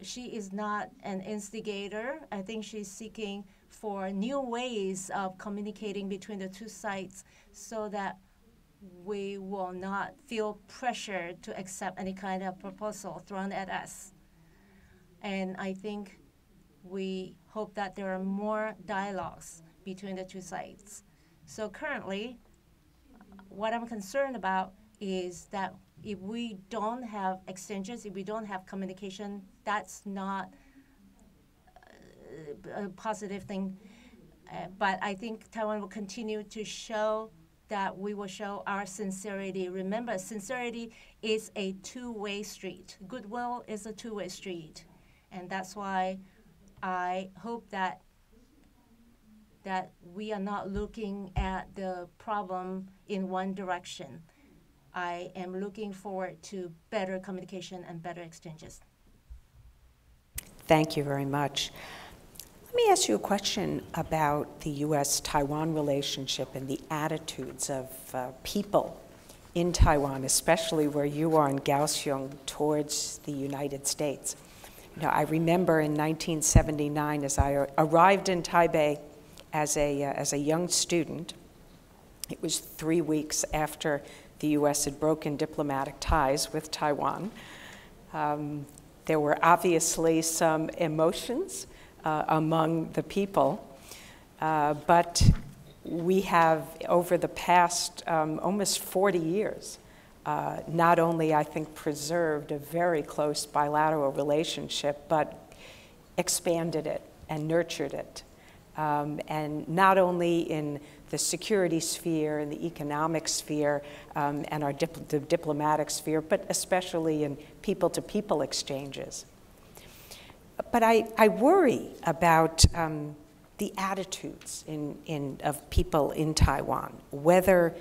she is not an instigator. I think she's seeking for new ways of communicating between the two sides so that we will not feel pressured to accept any kind of proposal thrown at us. And I think we hope that there are more dialogues between the two sides. So currently, what I'm concerned about is that if we don't have exchanges, if we don't have communication, that's not a positive thing. Uh, but I think Taiwan will continue to show that we will show our sincerity. Remember, sincerity is a two-way street. Goodwill is a two-way street. And that's why I hope that that we are not looking at the problem in one direction. I am looking forward to better communication and better exchanges. Thank you very much. Let me ask you a question about the U S Taiwan relationship and the attitudes of uh, people in Taiwan, especially where you are in Kaohsiung, towards the United States. You know, I remember in nineteen seventy-nine, as I arrived in Taipei as a, uh, as a young student, it was three weeks after the U S had broken diplomatic ties with Taiwan. Um, there were obviously some emotions uh, among the people, uh, but we have, over the past um, almost forty years, Uh, not only, I think, preserved a very close bilateral relationship, but expanded it and nurtured it. Um, and not only in the security sphere, in the economic sphere, um, and our dip the diplomatic sphere, but especially in people-to-people exchanges. But I, I worry about um, the attitudes in, in, of people in Taiwan, whether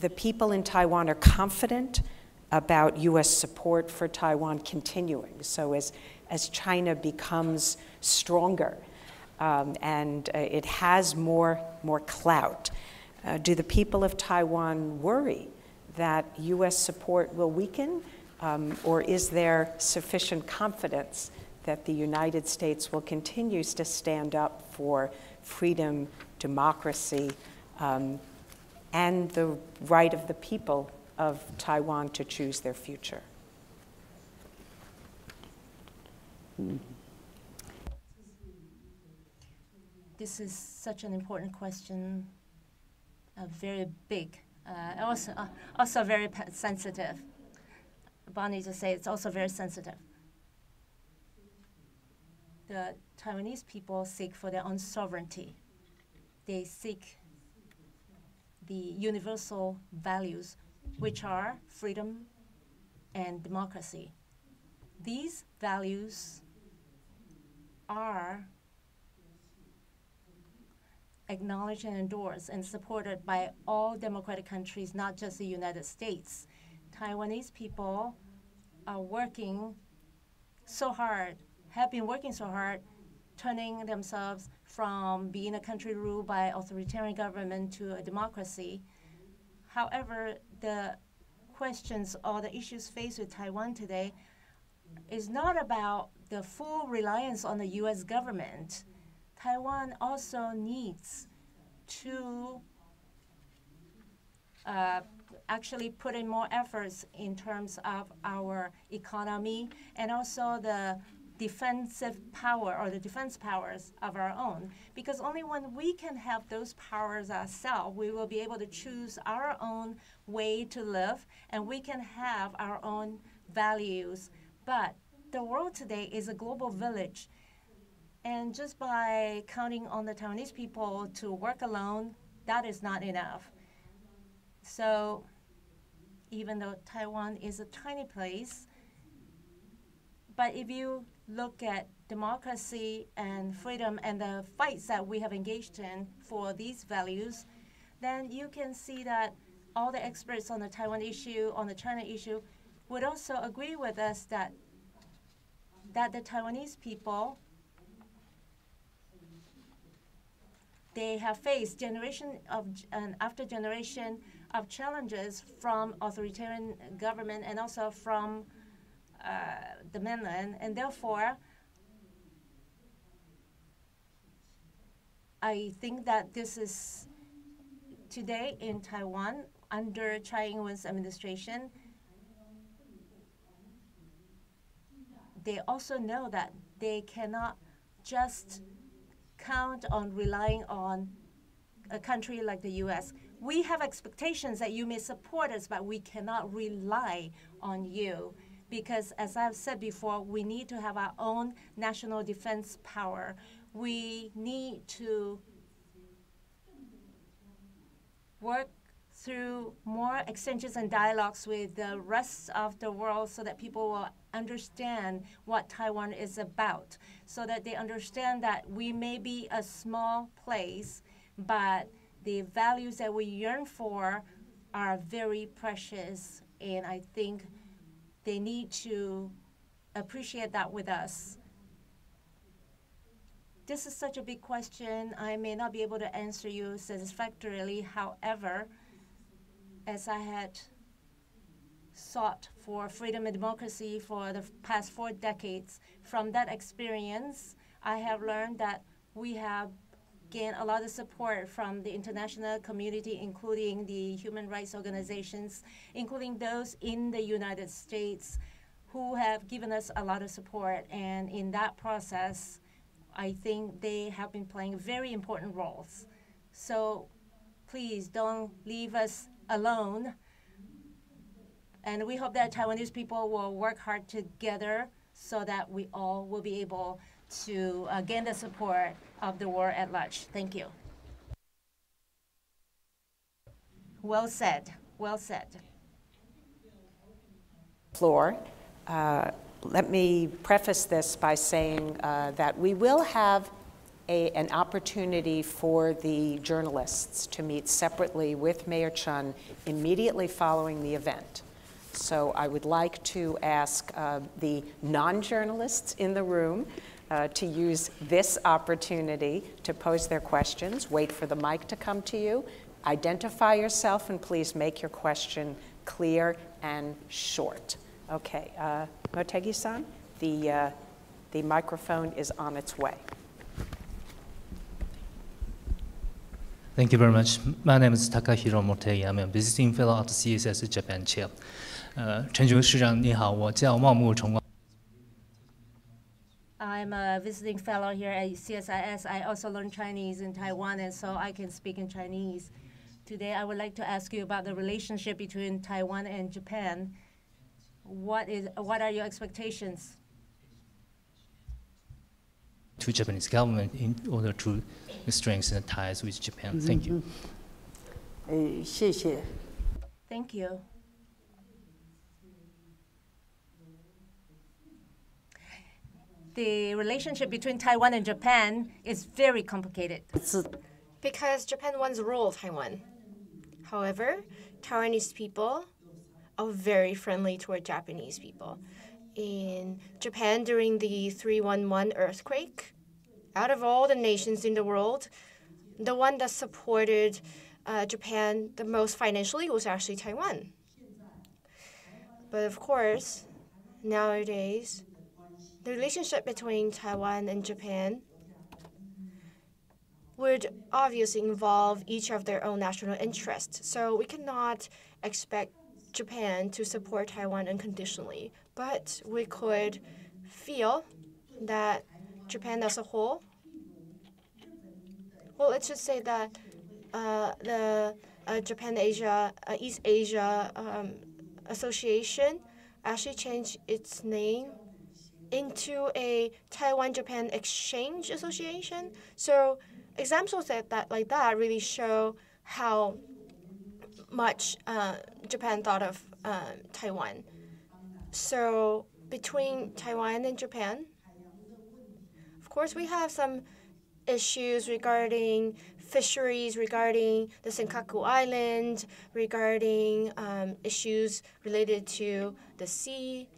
the people in Taiwan are confident about U S support for Taiwan continuing. So as, as China becomes stronger um, and uh, it has more, more clout, uh, do the people of Taiwan worry that U S support will weaken? Um, or is there sufficient confidence that the United States will continue to stand up for freedom, democracy, um, and the right of the people of Taiwan to choose their future? This is such an important question, uh, very big, uh, also, uh, also very sensitive. Bonnie just said it's also very sensitive. The Taiwanese people seek for their own sovereignty. They seek the universal values, which are freedom and democracy. These values are acknowledged and endorsed and supported by all democratic countries, not just the United States. Taiwanese people are working so hard, have been working so hard, turning themselves from being a country ruled by authoritarian government to a democracy. However, the questions or the issues faced with Taiwan today is not about the full reliance on the U S government. Taiwan also needs to uh, actually put in more efforts in terms of our economy and also the defensive power or the defense powers of our own, because only when we can have those powers ourselves, we will be able to choose our own way to live, and we can have our own values. But the world today is a global village. And just by counting on the Taiwanese people to work alone, that is not enough. So even though Taiwan is a tiny place, but if you look at democracy and freedom and the fights that we have engaged in for these values, then you can see that all the experts on the Taiwan issue, on the China issue, would also agree with us that, that the Taiwanese people, they have faced generation of, and after generation of challenges from authoritarian government and also from uh, the mainland. And therefore, I think that this is today in Taiwan under Tsai Ing-wen's administration. They also know that they cannot just count on relying on a country like the U S. We have expectations that you may support us, but we cannot rely on you because, as I've said before, we need to have our own national defense power. We need to work through more exchanges and dialogues with the rest of the world so that people will understand what Taiwan is about, so that they understand that we may be a small place, but the values that we yearn for are very precious, and I think they need to appreciate that with us. This is such a big question. I may not be able to answer you satisfactorily. However, as I had sought for freedom and democracy for the past four decades, from that experience, I have learned that we have gained a lot of support from the international community, including the human rights organizations, including those in the United States who have given us a lot of support. And in that process, I think they have been playing very important roles. So please don't leave us alone. And we hope that Taiwanese people will work hard together so that we all will be able to uh, gain the support of the world at large. Thank you. Well said. Well said. Floor. Uh, let me preface this by saying uh, that we will have a, an opportunity for the journalists to meet separately with Mayor Chun immediately following the event. So I would like to ask uh, the non-journalists in the room uh, to use this opportunity to pose their questions, wait for the mic to come to you, identify yourself, and please make your question clear and short. Okay, uh, Motegi-san, the, uh, the microphone is on its way. Thank you very much. My name is Takahiro Motegi. I'm a visiting fellow at the C S I S Japan Chair. 呃, Chen Shui-bian, 你好, 我叫茂木重光. I'm a visiting fellow here at C S I S. I also learned Chinese in Taiwan, and so I can speak in Chinese. Today, I would like to ask you about the relationship between Taiwan and Japan. What is, what are your expectations to Japanese government in order to strengthen the ties with Japan? Mm-hmm. Thank you. Uh, Thank you. The relationship between Taiwan and Japan is very complicated. Because Japan wants to rule Taiwan. However, Taiwanese people are very friendly toward Japanese people. In Japan, during the three one one earthquake, out of all the nations in the world, the one that supported uh, Japan the most financially was actually Taiwan. But of course, nowadays, the relationship between Taiwan and Japan would obviously involve each of their own national interests. So we cannot expect Japan to support Taiwan unconditionally. But we could feel that Japan as a whole, well, let's just say that uh, the uh, Japan Asia, uh, East Asia um, Association actually changed its name into a Taiwan-Japan exchange association. So examples that, that like that really show how much uh, Japan thought of uh, Taiwan. So between Taiwan and Japan, of course, we have some issues regarding fisheries, regarding the Senkaku Island, regarding um, issues related to the sea.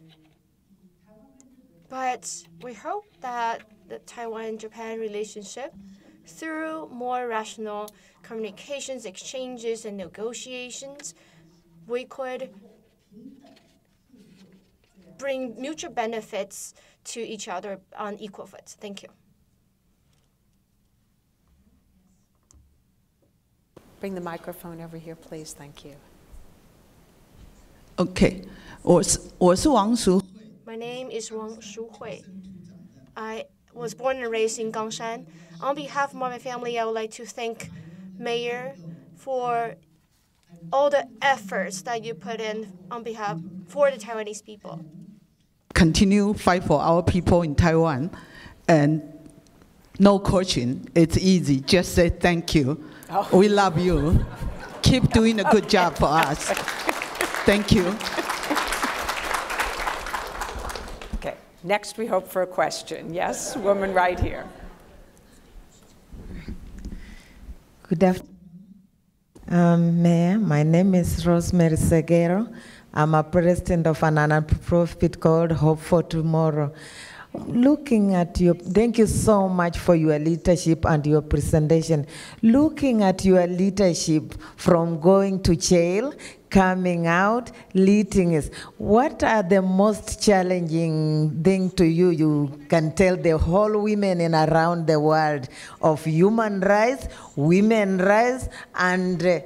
But we hope that the Taiwan-Japan relationship, through more rational communications, exchanges, and negotiations, we could bring mutual benefits to each other on equal foot. Thank you. Bring the microphone over here, please. Thank you. Okay. My name is Wang Shuhui. I was born and raised in Gongshan. On behalf of my family, I would like to thank Mayor for all the efforts that you put in on behalf for the Taiwanese people. Continue fight for our people in Taiwan, and no coaching. It's easy. Just say thank you. Oh. We love you. Keep doing a good okay. job for us. Thank you. Okay. Next, we hope for a question. Yes, woman right here. Good afternoon. Um, Mayor, my name is Rosemary Seguero. I'm a president of an nonprofit called Hope for Tomorrow. Looking at your, thank you so much for your leadership and your presentation. Looking at your leadership from going to jail, coming out, leading us, what are the most challenging thing to you? You can tell the whole women in around the world of human rights, women rights, and uh,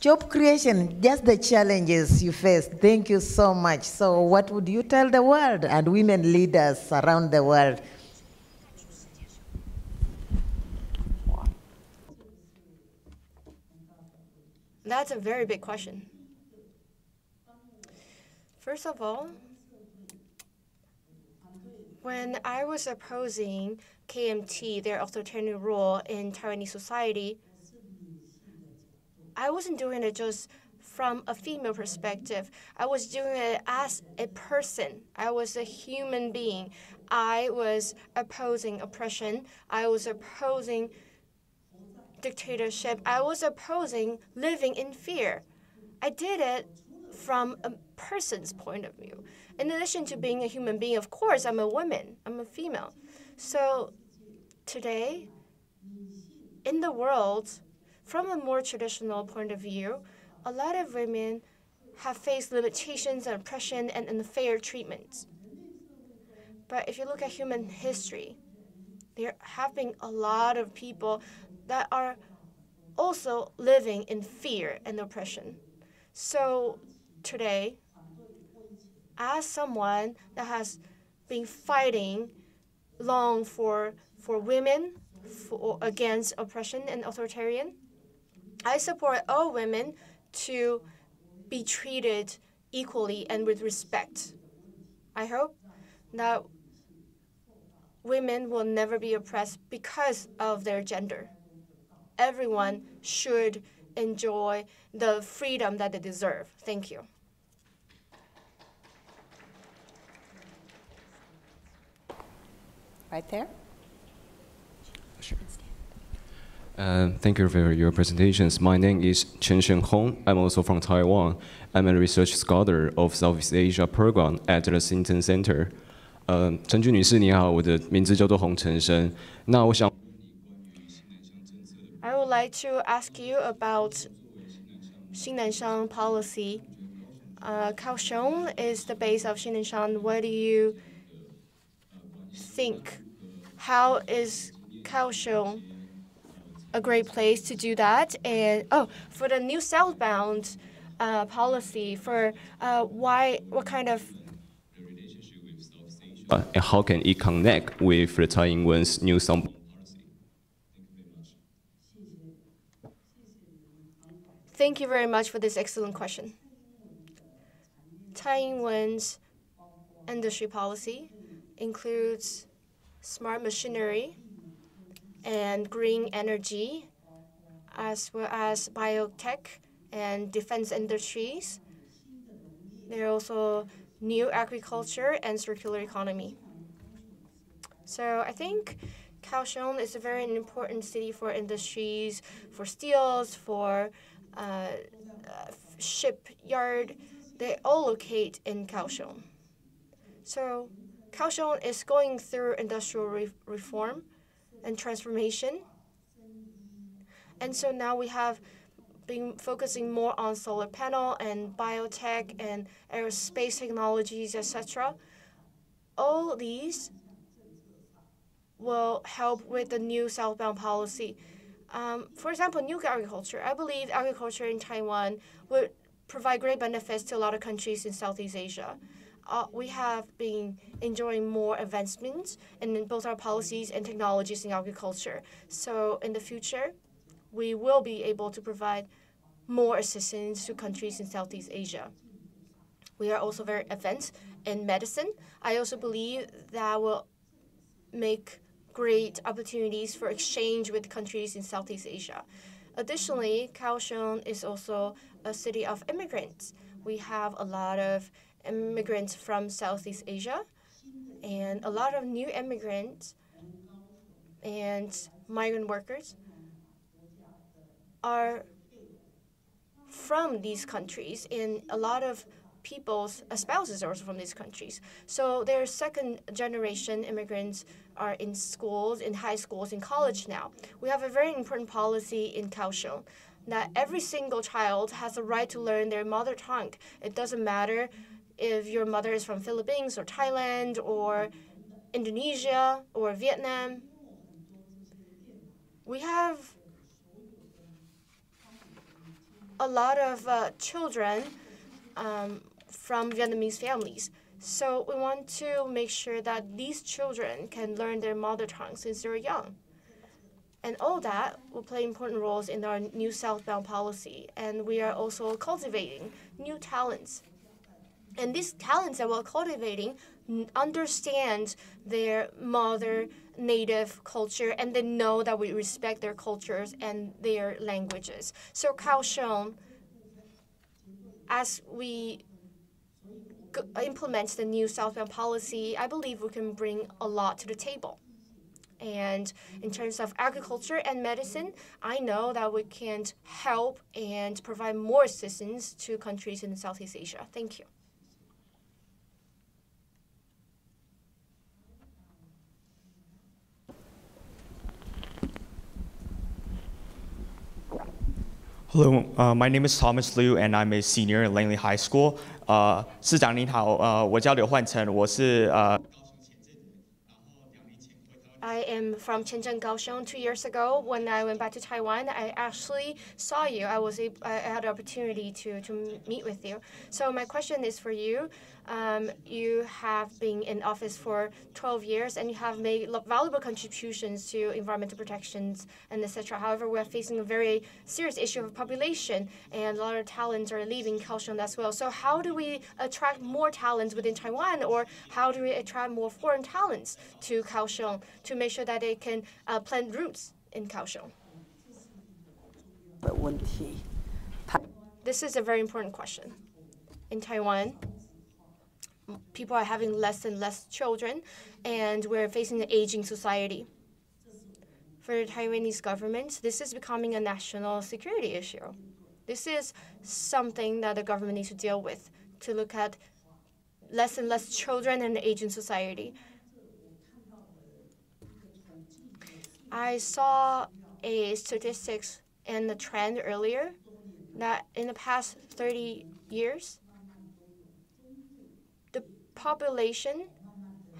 job creation, just the challenges you face. Thank you so much. So what would you tell the world and women leaders around the world? That's a very big question. First of all, when I was opposing K M T, their authoritarian rule in Taiwanese society, I wasn't doing it just from a female perspective. I was doing it as a person. I was a human being. I was opposing oppression. I was opposing dictatorship. I was opposing living in fear. I did it from a person's point of view. In addition to being a human being, of course, I'm a woman. I'm a female. So today, in the world, from a more traditional point of view, a lot of women have faced limitations and oppression and unfair treatment. But if you look at human history, there have been a lot of people that are also living in fear and oppression. So today, as someone that has been fighting long for, for women, for, against oppression and authoritarian, I support all women to be treated equally and with respect. I hope that women will never be oppressed because of their gender. Everyone should enjoy the freedom that they deserve. Thank you. Right there. Sure. Uh, thank you for your presentations. My name is Chen Shui-bian. I'm also from Taiwan. I'm a research scholar of Southeast Asia program at the Sinton Center. Uh, 陈君女士你好，我的名字叫做洪晨生。那我想 I would like to ask you about Xinnanshan policy. Uh, Kaohsiung is the base of Xinnanshan. What do you think? How is Kaohsiung a great place to do that? And oh, for the New Southbound uh, policy, for uh, why, what kind of? Uh, and how can it connect with the Tsai Ing-wen's New Southbound policy? Thank you very much for this excellent question. Tsai Ing-wen's industry policy includes smart machinery and green energy, as well as biotech and defense industries. There are also new agriculture and circular economy. So I think Kaohsiung is a very important city for industries, for steels, for uh, shipyard. They all locate in Kaohsiung. So Kaohsiung is going through industrial re reform and transformation. And so now we have been focusing more on solar panel and biotech and aerospace technologies, et cetera. All these will help with the new southbound policy. Um, for example, new agriculture. I believe agriculture in Taiwan would provide great benefits to a lot of countries in Southeast Asia. Uh, we have been enjoying more advancements in both our policies and technologies in agriculture. So in the future, we will be able to provide more assistance to countries in Southeast Asia. We are also very advanced in medicine. I also believe that will make great opportunities for exchange with countries in Southeast Asia. Additionally, Kaohsiung is also a city of immigrants. We have a lot of immigrants from Southeast Asia and a lot of new immigrants and migrant workers are from these countries, and a lot of people's spouses are also from these countries. So their second generation immigrants are in schools, in high schools, in college now. We have a very important policy in Kaohsiung that every single child has a right to learn their mother tongue. It doesn't matter if your mother is from Philippines or Thailand or Indonesia or Vietnam. We have a lot of uh, children um, from Vietnamese families. So we want to make sure that these children can learn their mother tongue since they're young. And all that will play important roles in our new southbound policy. And we are also cultivating new talents. And these talents that we're cultivating understand their mother native culture, and they know that we respect their cultures and their languages. So Kaohsiung, as we implement the new southbound policy, I believe we can bring a lot to the table. And in terms of agriculture and medicine, I know that we can help and provide more assistance to countries in Southeast Asia. Thank you. Hello, uh, my name is Thomas Lu, and I'm a senior at Langley High School. Uh, 市长您好，呃，我叫刘焕成，我是呃。I am from Shenzhen, Kaohsiung. Two years ago, when I went back to Taiwan, I actually saw you. I was able, I had the opportunity to to meet with you. So my question is for you. Um, you have been in office for twelve years, and you have made valuable contributions to environmental protections and et cetera. However, we are facing a very serious issue of population, and a lot of talents are leaving Kaohsiung as well. So how do we attract more talents within Taiwan, or how do we attract more foreign talents to Kaohsiung to make sure that they can uh, plant roots in Kaohsiung? This is a very important question. In Taiwan, people are having less and less children, and we're facing an aging society. For the Taiwanese government, this is becoming a national security issue. This is something that the government needs to deal with, to look at less and less children and an aging society. I saw a statistics and the trend earlier that in the past thirty years, population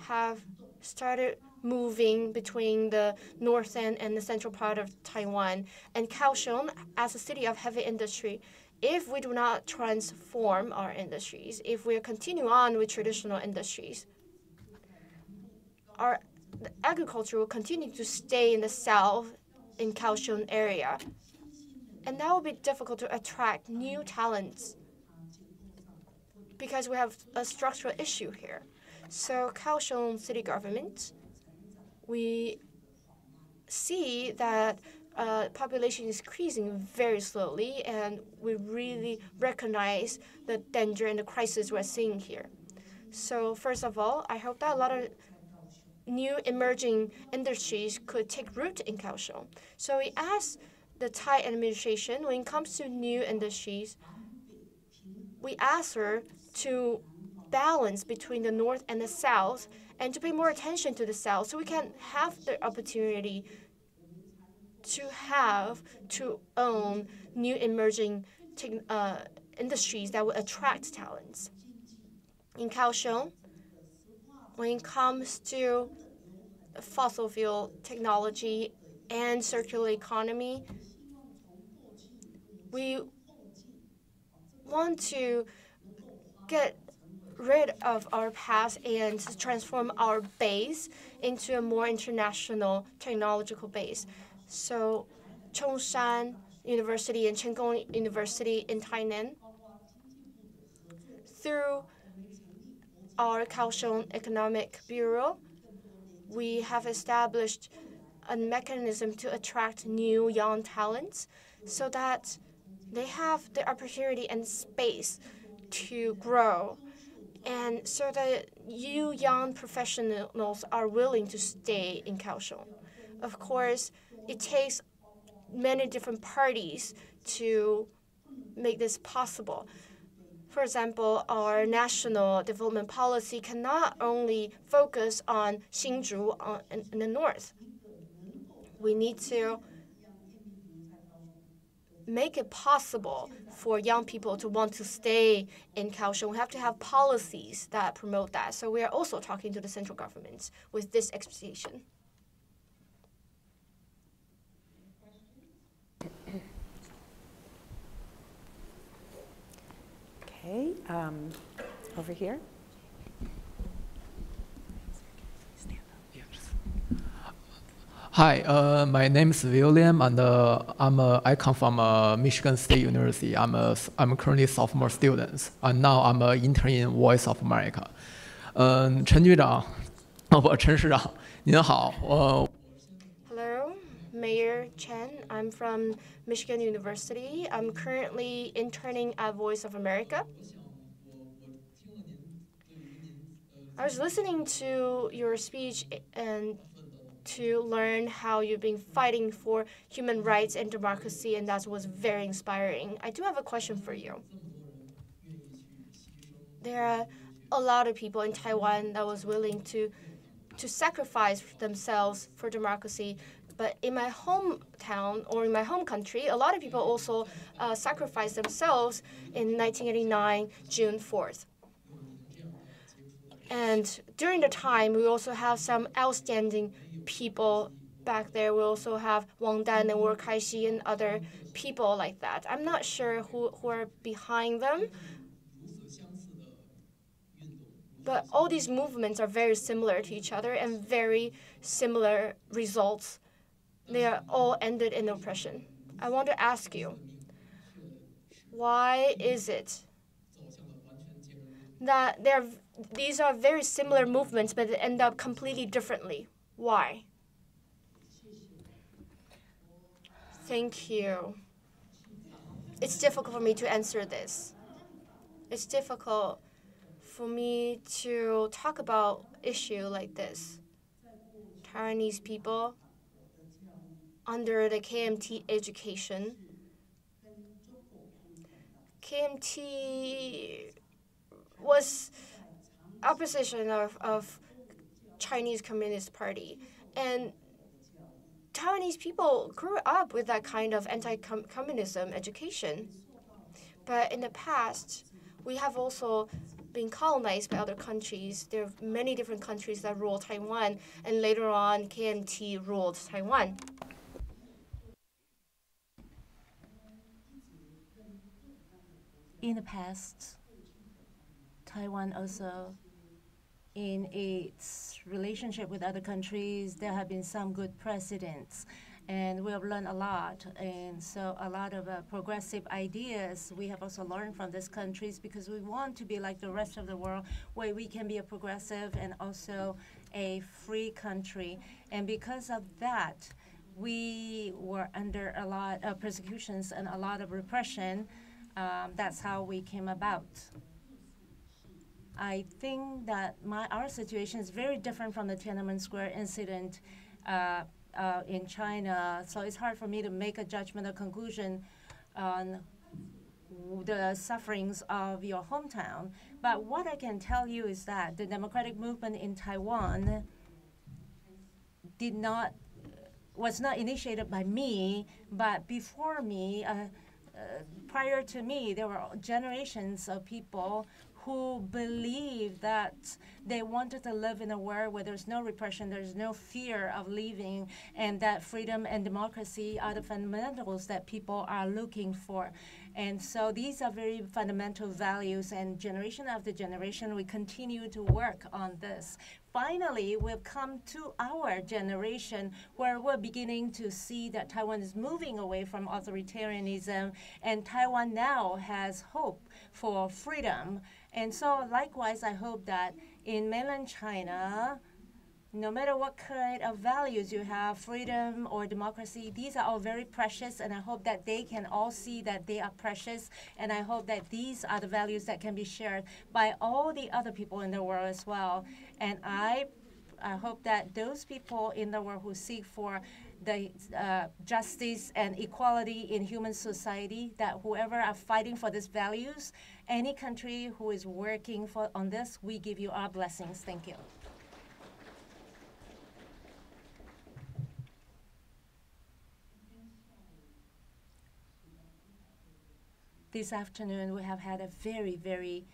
have started moving between the northern and the central part of Taiwan. And Kaohsiung, as a city of heavy industry, if we do not transform our industries, if we continue on with traditional industries, our agriculture will continue to stay in the south in Kaohsiung area. And that will be difficult to attract new talents, because we have a structural issue here. So Kaohsiung city government, we see that uh, population is increasing very slowly, and we really recognize the danger and the crisis we're seeing here. So first of all, I hope that a lot of new emerging industries could take root in Kaohsiung. So we asked the Thai administration, when it comes to new industries, we asked her to balance between the north and the south and to pay more attention to the south so we can have the opportunity to have to own new emerging uh, industries that will attract talents. In Kaohsiung, when it comes to fossil fuel technology and circular economy, we want to get rid of our past and transform our base into a more international technological base. So Chongshan University and Chengkong University in Tainan, through our Kaohsiung Economic Bureau, we have established a mechanism to attract new young talents so that they have the opportunity and space to grow, and so that you young professionals are willing to stay in Kaohsiung. Of course, it takes many different parties to make this possible. For example, our national development policy cannot only focus on Hsinchu in the north. We need to make it possible for young people to want to stay in Kaohsiung. We have to have policies that promote that. So we are also talking to the central government with this expectation. Okay, um, over here. Hi, uh, my name is William, and uh, I'm a, I come from uh, Michigan State University. I'm a, I'm currently a sophomore student, and now I'm an intern in Voice of America. Um, Chen 局长，哦不，陈市长，您好，我。Hello, Mayor Chen. I'm from Michigan University. I'm currently interning at Voice of America. I was listening to your speech and to learn how you've been fighting for human rights and democracy, and that was very inspiring. I do have a question for you. There are a lot of people in Taiwan that was willing to, to sacrifice themselves for democracy, but in my hometown or in my home country, a lot of people also uh, sacrificed themselves in nineteen eighty-nine, June fourth. And during the time, we also have some outstanding people back there. We also have Wang Dan and Wu Kaixi and other people like that. I'm not sure who, who are behind them, but all these movements are very similar to each other and very similar results. They are all ended in oppression. I want to ask you, why is it that they're These are very similar movements, but they end up completely differently? Why? Thank you. It's difficult for me to answer this. It's difficult for me to talk about issue like this. Taiwanese people under the K M T education. K M T was opposition of, of Chinese Communist Party. And Taiwanese people grew up with that kind of anti-communism education. But in the past, we have also been colonized by other countries. There are many different countries that rule Taiwan, and later on, K M T ruled Taiwan. In the past, Taiwan also, in its relationship with other countries, there have been some good precedents. and we have learned a lot. And so a lot of uh, progressive ideas we have also learned from these countries, because we want to be like the rest of the world, where we can be a progressive and also a free country. And because of that, we were under a lot of persecutions and a lot of repression. Um, that's how we came about. I think that my, our situation is very different from the Tiananmen Square incident uh, uh, in China, so it's hard for me to make a judgment or conclusion on the sufferings of your hometown. But what I can tell you is that the democratic movement in Taiwan did not, was not initiated by me, but before me, uh, uh, prior to me, there were generations of people who believed that they wanted to live in a world where there's no repression, there's no fear of leaving, and that freedom and democracy are the fundamentals that people are looking for. And so these are very fundamental values, and generation after generation, we continue to work on this. Finally, we've come to our generation where we're beginning to see that Taiwan is moving away from authoritarianism, and Taiwan now has hope for freedom. And so likewise, I hope that in mainland China, no matter what kind of values you have, freedom or democracy, these are all very precious, and I hope that they can all see that they are precious, and I hope that these are the values that can be shared by all the other people in the world as well. And I, I hope that those people in the world who seek for the uh, justice and equality in human society, that whoever are fighting for these values, any country who is working for, on this, we give you our blessings. Thank you. This afternoon, we have had a very, very,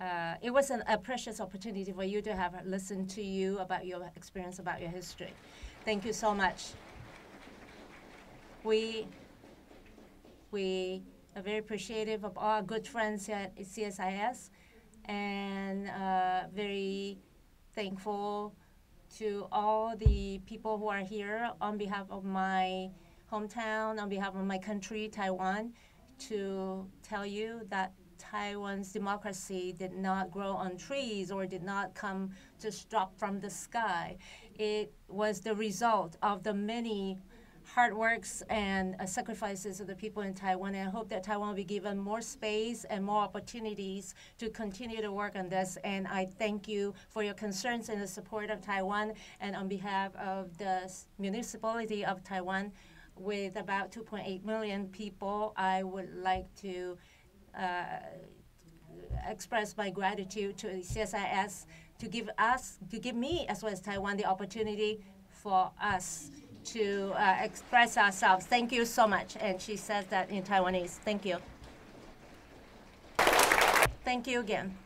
uh, it was an, a precious opportunity for you to have listened to you about your experience, about your history. Thank you so much. We, we are very appreciative of our good friends here at C S I S, and uh, very thankful to all the people who are here on behalf of my hometown, on behalf of my country, Taiwan, to tell you that Taiwan's democracy did not grow on trees or did not come just drop from the sky. It was the result of the many hard works and uh, sacrifices of the people in Taiwan, and I hope that Taiwan will be given more space and more opportunities to continue to work on this. And I thank you for your concerns and the support of Taiwan, and on behalf of the municipality of Taiwan, with about two point eight million people, I would like to uh, express my gratitude to C S I S to give us, to give me as well as Taiwan the opportunity for us to uh, express ourselves. Thank you so much. And she says that in Taiwanese. Thank you. Thank you again.